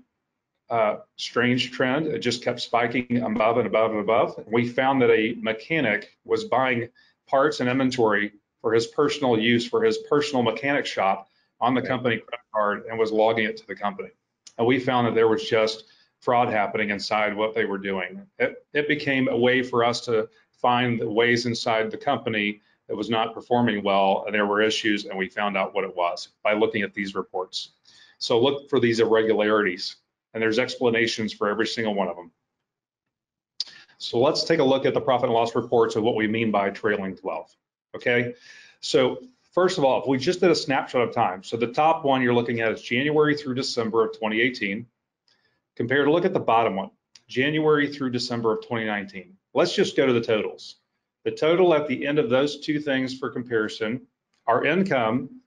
uh, strange trend. It just kept spiking above and above and above. We found that a mechanic was buying parts and inventory for his personal use, for his personal mechanic shop on the company credit card, and was logging it to the company. And we found that there was just fraud happening inside what they were doing. It, it became a way for us to find the ways inside the company that was not performing well, and there were issues, and we found out what it was by looking at these reports. So look for these irregularities, and there's explanations for every single one of them. So let's take a look at the profit and loss reports of what we mean by trailing twelve, okay? So first of all, if we just did a snapshot of time, so the top one you're looking at is January through December of twenty eighteen, compared to look at the bottom one, January through December of twenty nineteen. Let's just go to the totals. The total at the end of those two things for comparison, our income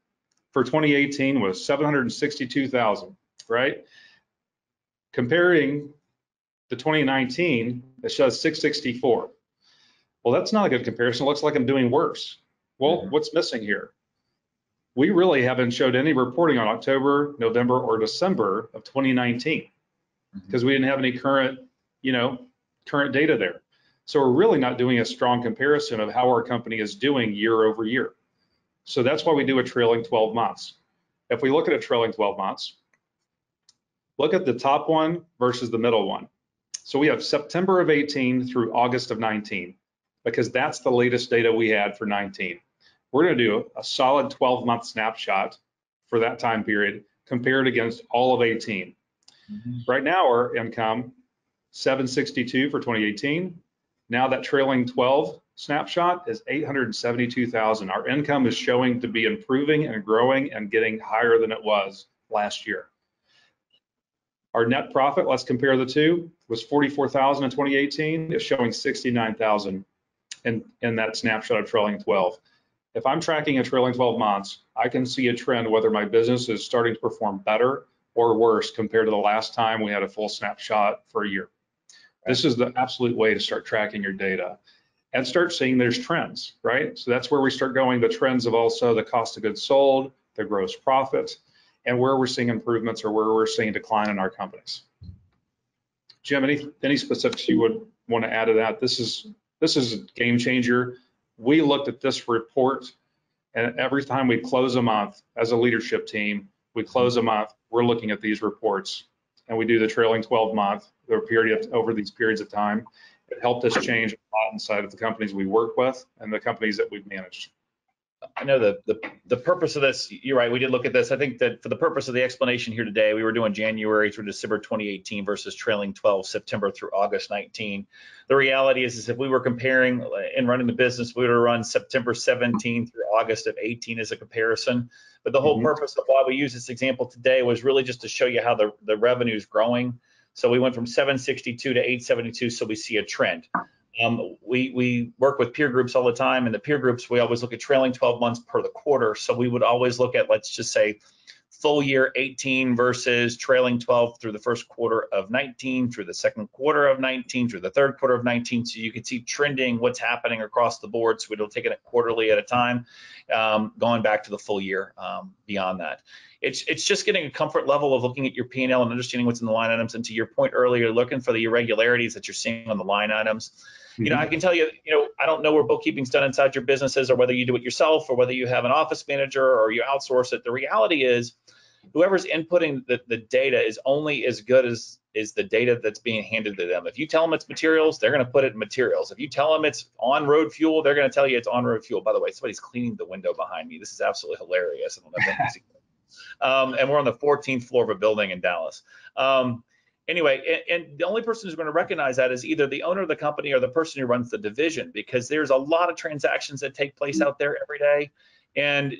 for twenty eighteen was seven hundred sixty-two thousand dollars, right? Comparing the twenty nineteen, it shows six hundred sixty-four thousand dollars. Well, that's not a good comparison. It looks like I'm doing worse. Well, mm-hmm. What's missing here? We really haven't showed any reporting on October, November, or December of twenty nineteen because mm-hmm. we didn't have any current, you know, current data there. So we're really not doing a strong comparison of how our company is doing year over year. So that's why we do a trailing twelve months. If we look at a trailing twelve months, look at the top one versus the middle one. So we have September of eighteen through August of nineteen, because that's the latest data we had for nineteen. We're gonna do a solid twelve month snapshot for that time period compared against all of eighteen. Mm-hmm. Right now our income, seven hundred sixty-two thousand dollars for twenty eighteen, now that trailing twelve snapshot is eight hundred seventy-two thousand dollars. Our income is showing to be improving and growing and getting higher than it was last year. Our net profit, let's compare the two, was forty-four thousand dollars in twenty eighteen. It's showing sixty-nine thousand dollars in, in that snapshot of trailing twelve. If I'm tracking a trailing twelve months, I can see a trend whether my business is starting to perform better or worse compared to the last time we had a full snapshot for a year. This is the absolute way to start tracking your data and start seeing there's trends, right? So that's where we start going, the trends of also the cost of goods sold, the gross profit, and where we're seeing improvements or where we're seeing decline in our companies. Jim, any, any specifics you would want to add to that? This is, this is a game changer. We looked at this report, and every time we close a month as a leadership team, we close a month, we're looking at these reports. And we do the trailing twelve month or period of, over these periods of time. It helped us change a lot inside of the companies we work with and the companies that we've managed. I know the, the the purpose of this, you're right, we did look at this. I think that for the purpose of the explanation here today, we were doing January through December twenty eighteen versus trailing twelve September through August nineteen. The reality is, is if we were comparing and running the business, we would have run September seventeen through August of eighteen as a comparison. But the whole mm-hmm. purpose of why we use this example today was really just to show you how the, the revenue is growing. So we went from seven hundred sixty-two thousand to eight hundred seventy-two thousand, so we see a trend. Um, we, we work with peer groups all the time, and the peer groups, we always look at trailing twelve months per the quarter. So we would always look at, let's just say, full year eighteen versus trailing twelve through the first quarter of nineteen, through the second quarter of nineteen, through the third quarter of nineteen. So you can see trending what's happening across the board. So we'll take it a quarterly at a time, um, going back to the full year um, beyond that. It's, it's just getting a comfort level of looking at your P and L and understanding what's in the line items. And to your point earlier, looking for the irregularities that you're seeing on the line items. You know, I can tell you, you know, I don't know where bookkeeping's done inside your businesses or whether you do it yourself or whether you have an office manager or you outsource it. The reality is whoever's inputting the, the data is only as good as is the data that's being handed to them. If you tell them it's materials, they're going to put it in materials. If you tell them it's on-road fuel, they're going to tell you it's on-road fuel. By the way, somebody's cleaning the window behind me. This is absolutely hilarious. I don't know if that's easy. Um, and we're on the fourteenth floor of a building in Dallas. Um, Anyway, and the only person who's going to recognize that is either the owner of the company or the person who runs the division, because there's a lot of transactions that take place out there every day. And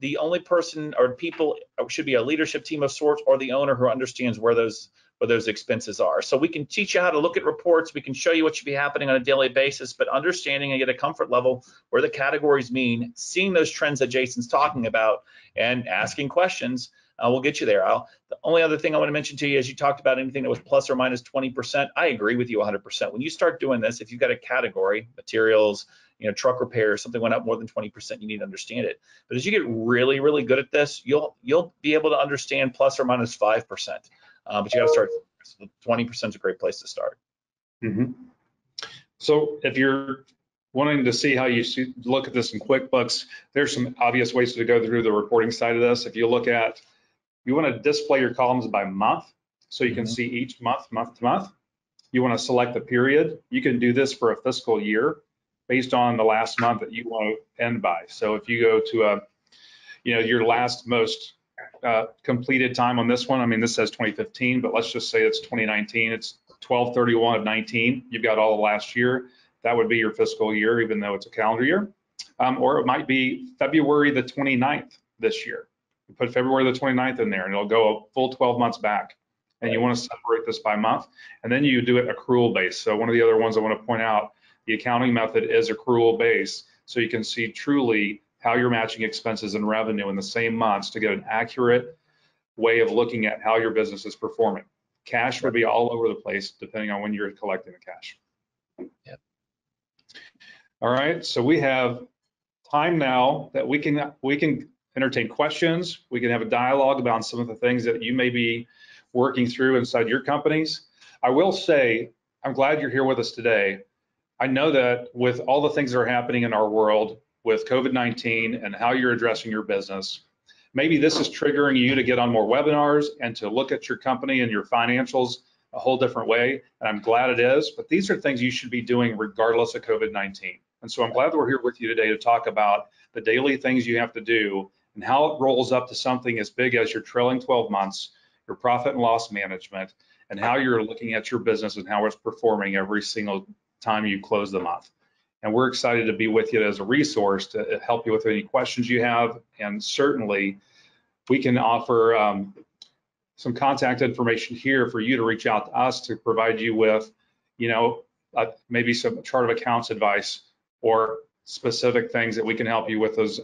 the only person or people should be a leadership team of sorts or the owner who understands where those where those expenses are. So we can teach you how to look at reports. We can show you what should be happening on a daily basis, but understanding and get a comfort level where the categories mean, seeing those trends that Jason's talking about and asking questions. Uh, we'll get you there, Al. The only other thing I want to mention to you is you talked about anything that was plus or minus twenty percent. I agree with you one hundred percent. When you start doing this, if you've got a category, materials, you know, truck repair, something went up more than twenty percent, you need to understand it. But as you get really, really good at this, you'll you'll be able to understand plus or minus five percent. Uh, but you got to start. So twenty percent is a great place to start. Mm-hmm. So if you're wanting to see how you see, look at this in QuickBooks, there's some obvious ways to go through the reporting side of this. If you look at You want to display your columns by month, so you can mm-hmm. see each month, month to month. You want to select the period. You can do this for a fiscal year. based on the last month that you want to end by. So if you go to a, you know, your last most uh, completed time on this one, I mean, this says twenty fifteen, but let's just say it's twenty nineteen. It's twelve thirty-one of nineteen. You've got all of last year. That would be your fiscal year, even though it's a calendar year. Um, or it might be February the twenty-ninth this year. You put February the twenty-ninth in there and it'll go a full twelve months back. And you want to separate this by month. And then you do it accrual based. So one of the other ones I want to point out, the accounting method is accrual based. So you can see truly how you're matching expenses and revenue in the same months to get an accurate way of looking at how your business is performing. Cash would be all over the place depending on when you're collecting the cash. Yep. All right, so we have time now that we can we can entertain questions. We can have a dialogue about some of the things that you may be working through inside your companies. I will say, I'm glad you're here with us today. I know that with all the things that are happening in our world with COVID nineteen and how you're addressing your business, maybe this is triggering you to get on more webinars and to look at your company and your financials a whole different way, and I'm glad it is, but these are things you should be doing regardless of COVID nineteen. And so I'm glad that we're here with you today to talk about the daily things you have to do and how it rolls up to something as big as your trailing twelve months, your profit and loss management, and how you're looking at your business and how it's performing every single time you close the month. And we're excited to be with you as a resource to help you with any questions you have. And certainly we can offer um, some contact information here for you to reach out to us to provide you with, you know, uh, maybe some chart of accounts advice or specific things that we can help you with those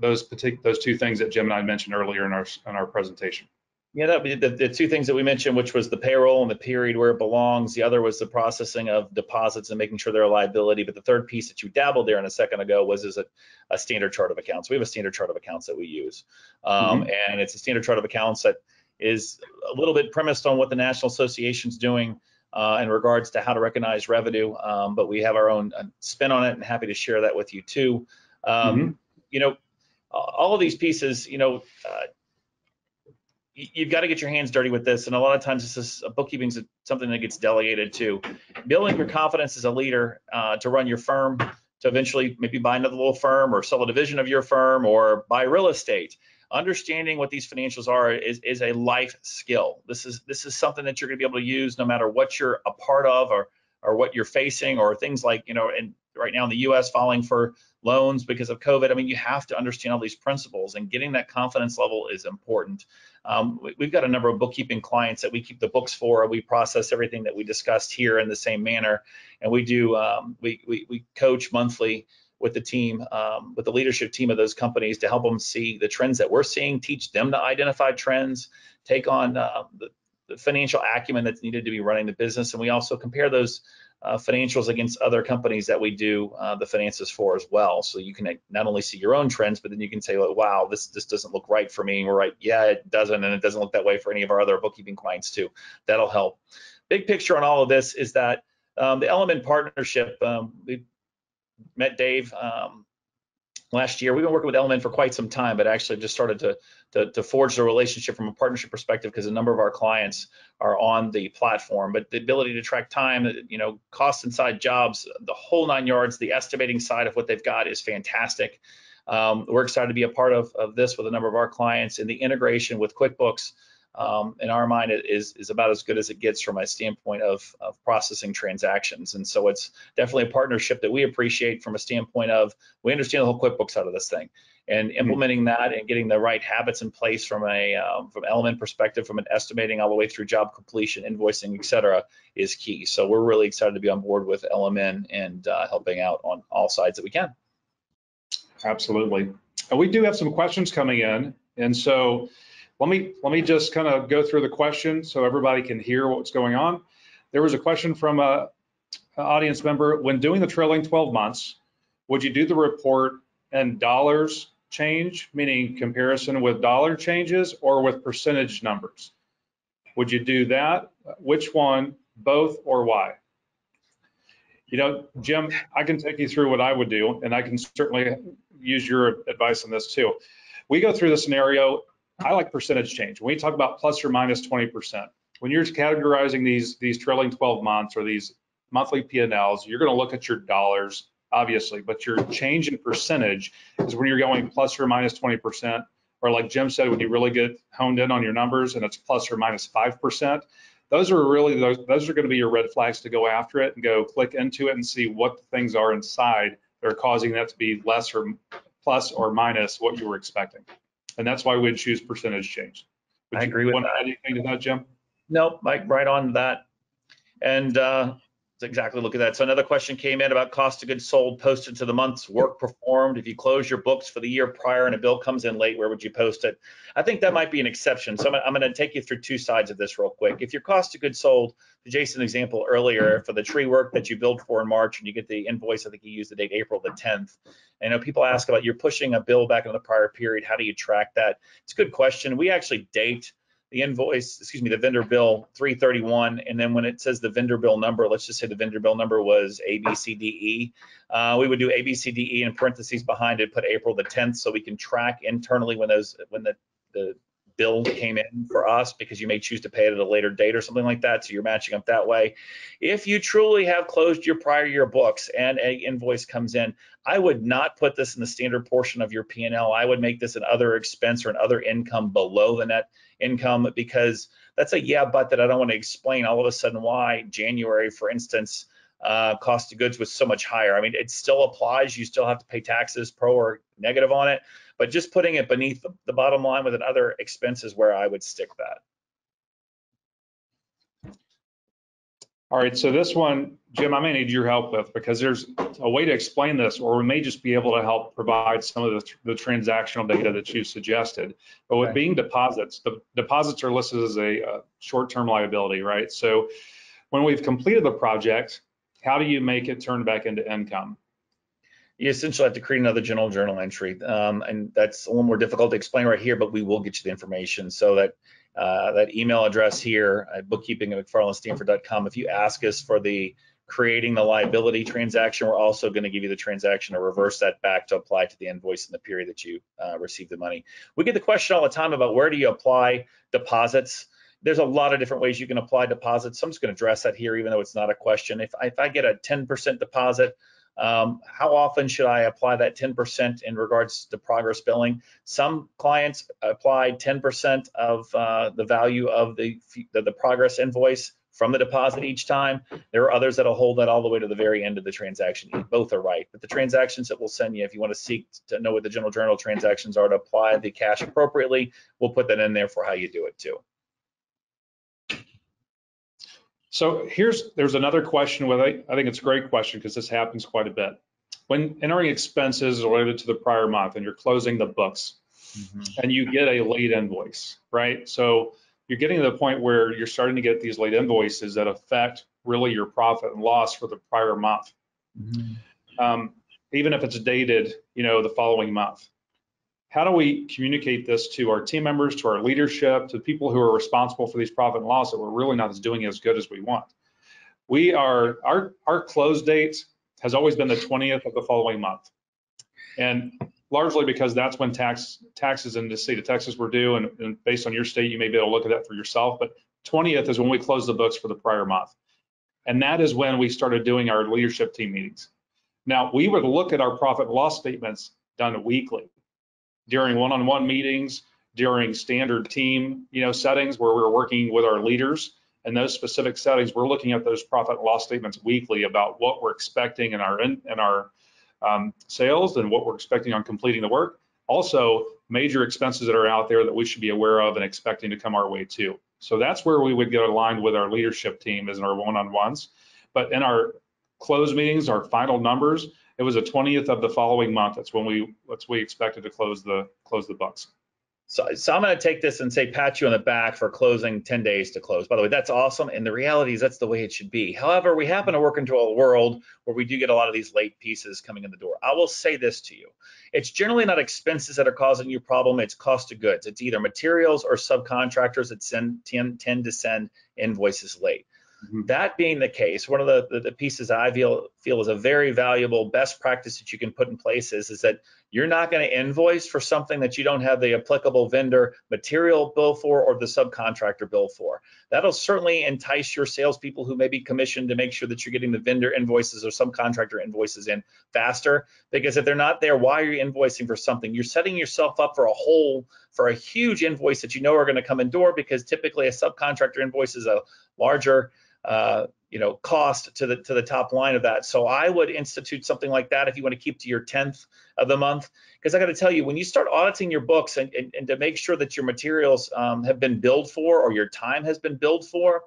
those particular those two things that Jim and I mentioned earlier in our in our presentation. Yeah, that would be the, the two things that we mentioned, which was the payroll and the period where it belongs. The other was the processing of deposits and making sure they're a liability. But the third piece that you dabbled there in a second ago was is a, a standard chart of accounts. We have a standard chart of accounts that we use. Um, mm-hmm. And it's a standard chart of accounts that is a little bit premised on what the National Association's doing uh, in regards to how to recognize revenue. Um, but we have our own spin on it and happy to share that with you too. Um, mm-hmm. You know, all of these pieces, you know, uh, you've got to get your hands dirty with this. And a lot of times this is bookkeeping is something that gets delegated to. Building your confidence as a leader uh, to run your firm, to eventually maybe buy another little firm or sell a division of your firm or buy real estate. Understanding what these financials are is, is a life skill. This is this is something that you're going to be able to use no matter what you're a part of or or what you're facing or things like, you know, and right now in the U S falling for loans because of COVID. I mean, you have to understand all these principles, and getting that confidence level is important. Um, we've got a number of bookkeeping clients that we keep the books for. We process everything that we discussed here in the same manner, and we do um, we, we we coach monthly with the team, um, with the leadership team of those companies to help them see the trends that we're seeing, teach them to identify trends, take on uh, the, the financial acumen that's needed to be running the business, and we also compare those Uh, financials against other companies that we do uh, the finances for as well. So you can not only see your own trends, but then you can say, well, wow, this this doesn't look right for me. And we're right, yeah, it doesn't, and it doesn't look that way for any of our other bookkeeping clients too. That'll help. Big picture on all of this is that um, the L M N partnership, um, we met Dave um, last year. We've been working with L M N for quite some time, but actually just started to, to, to forge the relationship from a partnership perspective because a number of our clients are on the platform. But the ability to track time, you know, costs inside jobs, the whole nine yards, the estimating side of what they've got is fantastic. Um, we're excited to be a part of, of this with a number of our clients, and the integration with QuickBooks um, in our mind is, is about as good as it gets from a standpoint of, of processing transactions. And so it's definitely a partnership that we appreciate from a standpoint of, we understand the whole QuickBooks side of this thing, and implementing that and getting the right habits in place from a um, from L M N perspective, from an estimating all the way through job completion, invoicing, et cetera, is key. So we're really excited to be on board with L M N and uh, helping out on all sides that we can. Absolutely. And we do have some questions coming in. And so, Let me let me just kind of go through the question so everybody can hear what's going on. There was a question from a, a audience member. When doing the trailing twelve months, would you do the report and dollars change, meaning comparison with dollar changes, or with percentage numbers? Would you do that? Which one, both, or why? You know, Jim, I can take you through what I would do, and I can certainly use your advice on this too. We go through the scenario. I like percentage change. When we talk about plus or minus twenty percent, when you're categorizing these, these trailing twelve months or these monthly P and Ls, you're going to look at your dollars obviously, but your change in percentage is where you're going plus or minus twenty percent, or like Jim said, when you really get honed in on your numbers and it's plus or minus five percent, those are really, those, those are gonna be your red flags to go after it and go click into it and see what things are inside that are causing that to be less or plus or minus what you were expecting. And that's why we'd choose percentage change. Would I agree with that. Add anything to that, Jim? Nope, Mike, right on that. And uh, exactly, look at that. So another question came in about cost of goods sold posted to the month's work performed. If you close your books for the year prior and a bill comes in late, where would you post it? I think that might be an exception. So I'm, I'm going to take you through two sides of this real quick. If your cost of goods sold, Jason's example earlier for the tree work that you billed for in March and you get the invoice, I think you used the date April the tenth. I know people ask about, you're pushing a bill back in the prior period. How do you track that? It's a good question. We actually date the invoice, excuse me, the vendor bill three thirty-one, and then when it says the vendor bill number, let's just say the vendor bill number was A B C D E. Uh, we would do A B C D E in parentheses behind it, put April the tenth, so we can track internally when those when the, the bill came in for us, because you may choose to pay it at a later date or something like that, so you're matching up that way. If you truly have closed your prior year books and an invoice comes in, I would not put this in the standard portion of your P and L. I would make this an other expense or an other income below the net income, because that's a yeah but that I don't want to explain all of a sudden why January, for instance, uh, cost of goods was so much higher. I mean, it still applies. You still have to pay taxes, pro or negative, on it, but just putting it beneath the, the bottom line with another expense is where I would stick that. All right, so this one, Jim, I may need your help with, because there's a way to explain this, or we may just be able to help provide some of the, the transactional data that you suggested. But with being deposits, the deposits are listed as a, a short-term liability, right? So when we've completed the project, how do you make it turn back into income? You essentially have to create another general journal entry, um, and that's a little more difficult to explain right here, but we will get you the information. So that uh, that email address here at bookkeeping at McFarlin Stanford dot com, if you ask us for the creating the liability transaction, we're also going to give you the transaction or reverse that back to apply to the invoice in the period that you uh, receive the money. We get the question all the time about where do you apply deposits. There's a lot of different ways you can apply deposits. So I'm just going to address that here, even though it's not a question. If I, if I get a ten percent deposit, Um, how often should I apply that ten percent in regards to progress billing? Some clients apply ten percent of uh, the value of the, the, the progress invoice from the deposit each time. There are others that'll hold that all the way to the very end of the transaction. Both are right, but the transactions that we'll send you, if you want to seek to know what the general journal transactions are to apply the cash appropriately, we'll put that in there for how you do it too. So here's, there's another question with it. I think it's a great question because this happens quite a bit. When entering expenses related to the prior month and you're closing the books, mm-hmm. and you get a late invoice, right? So you're getting to the point where you're starting to get these late invoices that affect really your profit and loss for the prior month. Mm-hmm. Um, even if it's dated, you know, the following month. How do we communicate this to our team members, to our leadership, to people who are responsible for these profit and loss that we're really not doing as good as we want? We are, our, our close date has always been the twentieth of the following month. And largely because that's when tax, taxes in the state of Texas were due, and, and based on your state, you may be able to look at that for yourself, but twentieth is when we close the books for the prior month. And that is when we started doing our leadership team meetings. Now, we would look at our profit and loss statements done weekly, during one-on-one meetings, during standard team, you know, settings where we're working with our leaders. In those specific settings, we're looking at those profit and loss statements weekly about what we're expecting in our in, in our um, sales and what we're expecting on completing the work. Also, major expenses that are out there that we should be aware of and expecting to come our way too. So that's where we would get aligned with our leadership team, is in our one-on-ones. But in our close meetings, our final numbers, it was the twentieth of the following month. That's when we that's we expected to close the close the books. So, so I'm going to take this and say pat you on the back for closing ten days to close. By the way, that's awesome, and the reality is that's the way it should be. However, we happen to work into a world where we do get a lot of these late pieces coming in the door. I will say this to you. It's generally not expenses that are causing you problem, it's cost of goods. It's either materials or subcontractors that send, tend, tend to send invoices late. Mm-hmm. That being the case, one of the, the, the pieces I feel, feel is a very valuable best practice that you can put in place is, is that you're not going to invoice for something that you don't have the applicable vendor material bill for or the subcontractor bill for. That'll certainly entice your salespeople who may be commissioned to make sure that you're getting the vendor invoices or subcontractor invoices in faster, because if they're not there, why are you invoicing for something? You're setting yourself up for a whole, for a huge invoice that you know are going to come in door, because typically a subcontractor invoice is a larger Uh, you know, cost to the to the top line of that. So I would institute something like that if you want to keep to your tenth of the month, because I got to tell you, when you start auditing your books and, and, and to make sure that your materials um, have been billed for or your time has been billed for,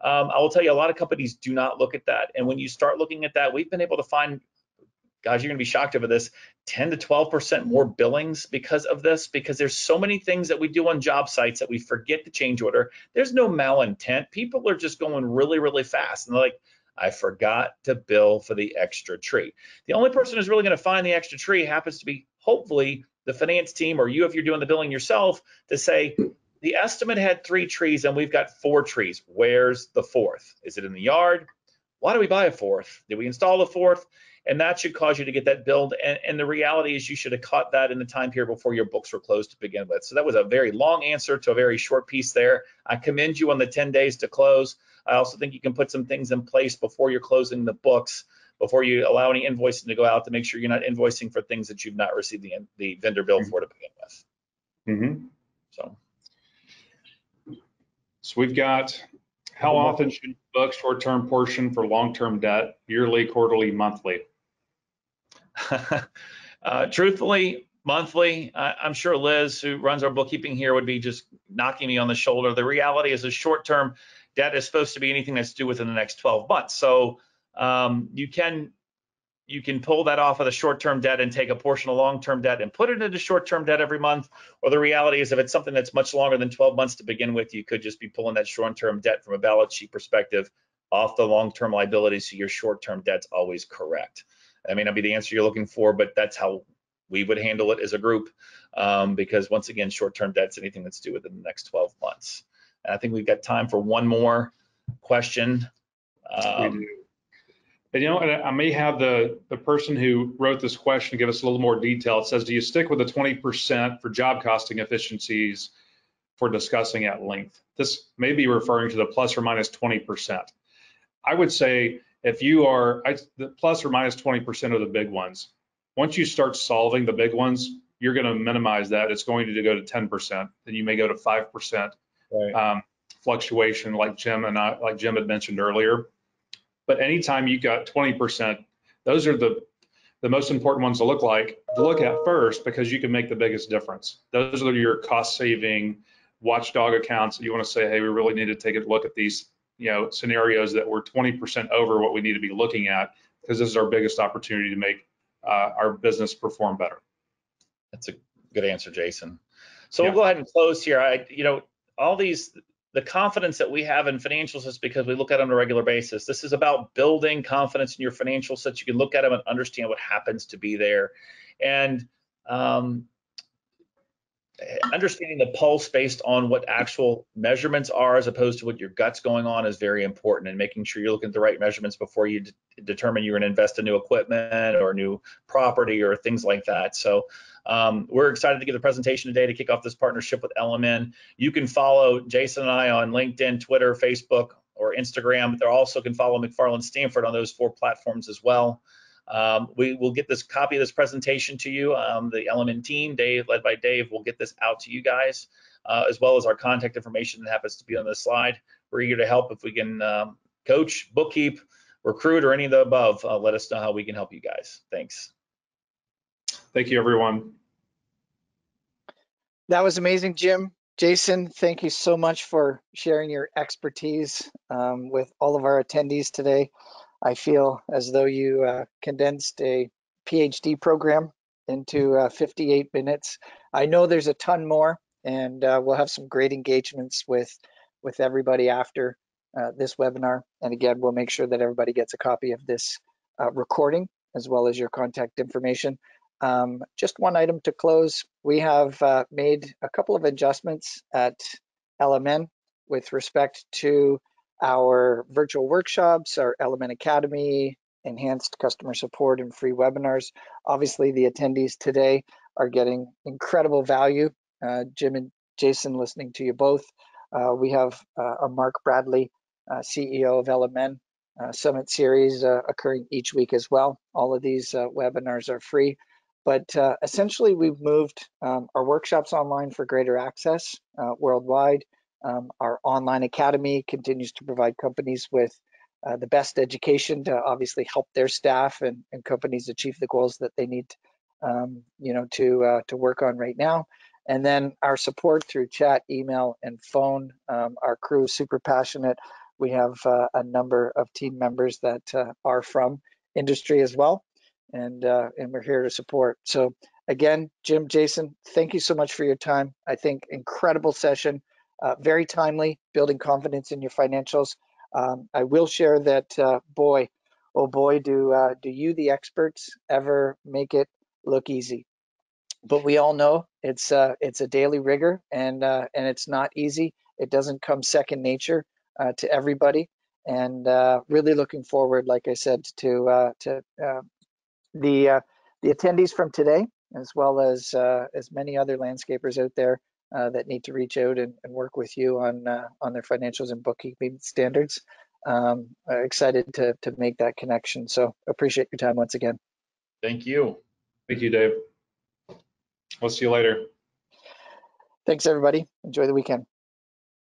um, I will tell you a lot of companies do not look at that. And when you start looking at that, we've been able to find, guys, you're going to be shocked over this, ten to twelve percent more billings because of this, because there's so many things that we do on job sites that we forget to change order. There's no malintent. People are just going really, really fast. And they're like, I forgot to bill for the extra tree. The only person who's really going to find the extra tree happens to be, hopefully, the finance team or you, if you're doing the billing yourself, to say, the estimate had three trees and we've got four trees. Where's the fourth? Is it in the yard? Why do we buy a fourth? Did we install a fourth? And that should cause you to get that billed. And, and the reality is you should have caught that in the time period before your books were closed to begin with. So that was a very long answer to a very short piece there. I commend you on the ten days to close. I also think you can put some things in place before you're closing the books, before you allow any invoicing to go out, to make sure you're not invoicing for things that you've not received the, the vendor bill mm-hmm. for to begin with. Mm-hmm. So. So we've got, how often should you book short-term portion for long-term debt, yearly, quarterly, monthly? uh, truthfully, monthly. I, I'm sure Liz, who runs our bookkeeping here, would be just knocking me on the shoulder. The reality is a short-term debt is supposed to be anything that's due within the next twelve months. So um, you can you can pull that off of the short-term debt and take a portion of long-term debt and put it into short-term debt every month. Or the reality is if it's something that's much longer than twelve months to begin with, you could just be pulling that short-term debt from a balance sheet perspective off the long-term liability, so your short-term debt's always correct. That may not be the answer you're looking for, but that's how we would handle it as a group, um, because once again, short-term debt's anything that's due within the next twelve months. And I think we've got time for one more question. Um, And you know, and I may have the, the person who wrote this question give us a little more detail. It says, do you stick with the twenty percent for job costing efficiencies for discussing at length? This may be referring to the plus or minus twenty percent. I would say if you are, I, the plus or minus twenty percent are the big ones. Once you start solving the big ones, you're going to minimize that. It's going to go to ten percent. Then you may go to five percent right. um, fluctuation, like Jim and I, like Jim had mentioned earlier. But anytime you got twenty percent, those are the, the most important ones to look like to look at first, because you can make the biggest difference. Those are your cost-saving watchdog accounts that you want to say, hey, we really need to take a look at these, you know, scenarios that we're twenty percent over what we need to be looking at, because this is our biggest opportunity to make uh, our business perform better. That's a good answer, Jason. So yeah. We'll go ahead and close here. I, you know, all these. The confidence that we have in financials is because we look at them on a regular basis. This is about building confidence in your financials so that you can look at them and understand what happens to be there. And um, understanding the pulse based on what actual measurements are as opposed to what your gut's going on is very important, and making sure you're looking at the right measurements before you d determine you're going to invest in new equipment or new property or things like that. So. Um, we're excited to give the presentation today to kick off this partnership with L M N. You can follow Jason and I on LinkedIn, Twitter, Facebook, or Instagram. They also can follow McFarlin Stanford on those four platforms as well. Um, we will get this copy of this presentation to you. Um, the L M N team, Dave, led by Dave, will get this out to you guys, uh, as well as our contact information that happens to be on this slide. We're eager to help if we can um, coach, bookkeep, recruit, or any of the above. Uh, let us know how we can help you guys. Thanks. Thank you, everyone. That was amazing, Jim. Jason, thank you so much for sharing your expertise um, with all of our attendees today. I feel as though you uh, condensed a P H D program into uh, fifty-eight minutes. I know there's a ton more, and uh, we'll have some great engagements with, with everybody after uh, this webinar. And again, we'll make sure that everybody gets a copy of this uh, recording, as well as your contact information. Um, just one item to close. We have uh, made a couple of adjustments at L M N with respect to Our virtual workshops, our L M N Academy, enhanced customer support, and free webinars. Obviously, the attendees today are getting incredible value. Uh, Jim and Jason, listening to you both. Uh, we have uh, a Mark Bradley, uh, C E O of L M N uh, Summit Series uh, occurring each week as well. All of these uh, webinars are free. But uh, essentially, we've moved um, our workshops online for greater access uh, worldwide. Um, our online academy continues to provide companies with uh, the best education to obviously help their staff and, and companies achieve the goals that they need, um, you know, to uh, to work on right now. And then our support through chat, email, and phone. Um, our crew is super passionate. We have uh, a number of team members that uh, are from industry as well, and uh, and we're here to support. So again, Jim, Jason, thank you so much for your time. I think incredible session. Uh, very timely, building confidence in your financials. Um, I will share that, uh, boy, oh boy, do uh, do you, the experts, ever make it look easy. But we all know it's uh, it's a daily rigor, and uh, and it's not easy. It doesn't come second nature uh, to everybody. And uh, really looking forward, like I said, to uh, to uh, the uh, the attendees from today, as well as uh, as many other landscapers out there. Uh, that need to reach out and, and work with you on uh, on their financials and bookkeeping standards. Um, uh, excited to to make that connection. So appreciate your time once again. Thank you. Thank you, Dave. We'll see you later. Thanks, everybody. Enjoy the weekend.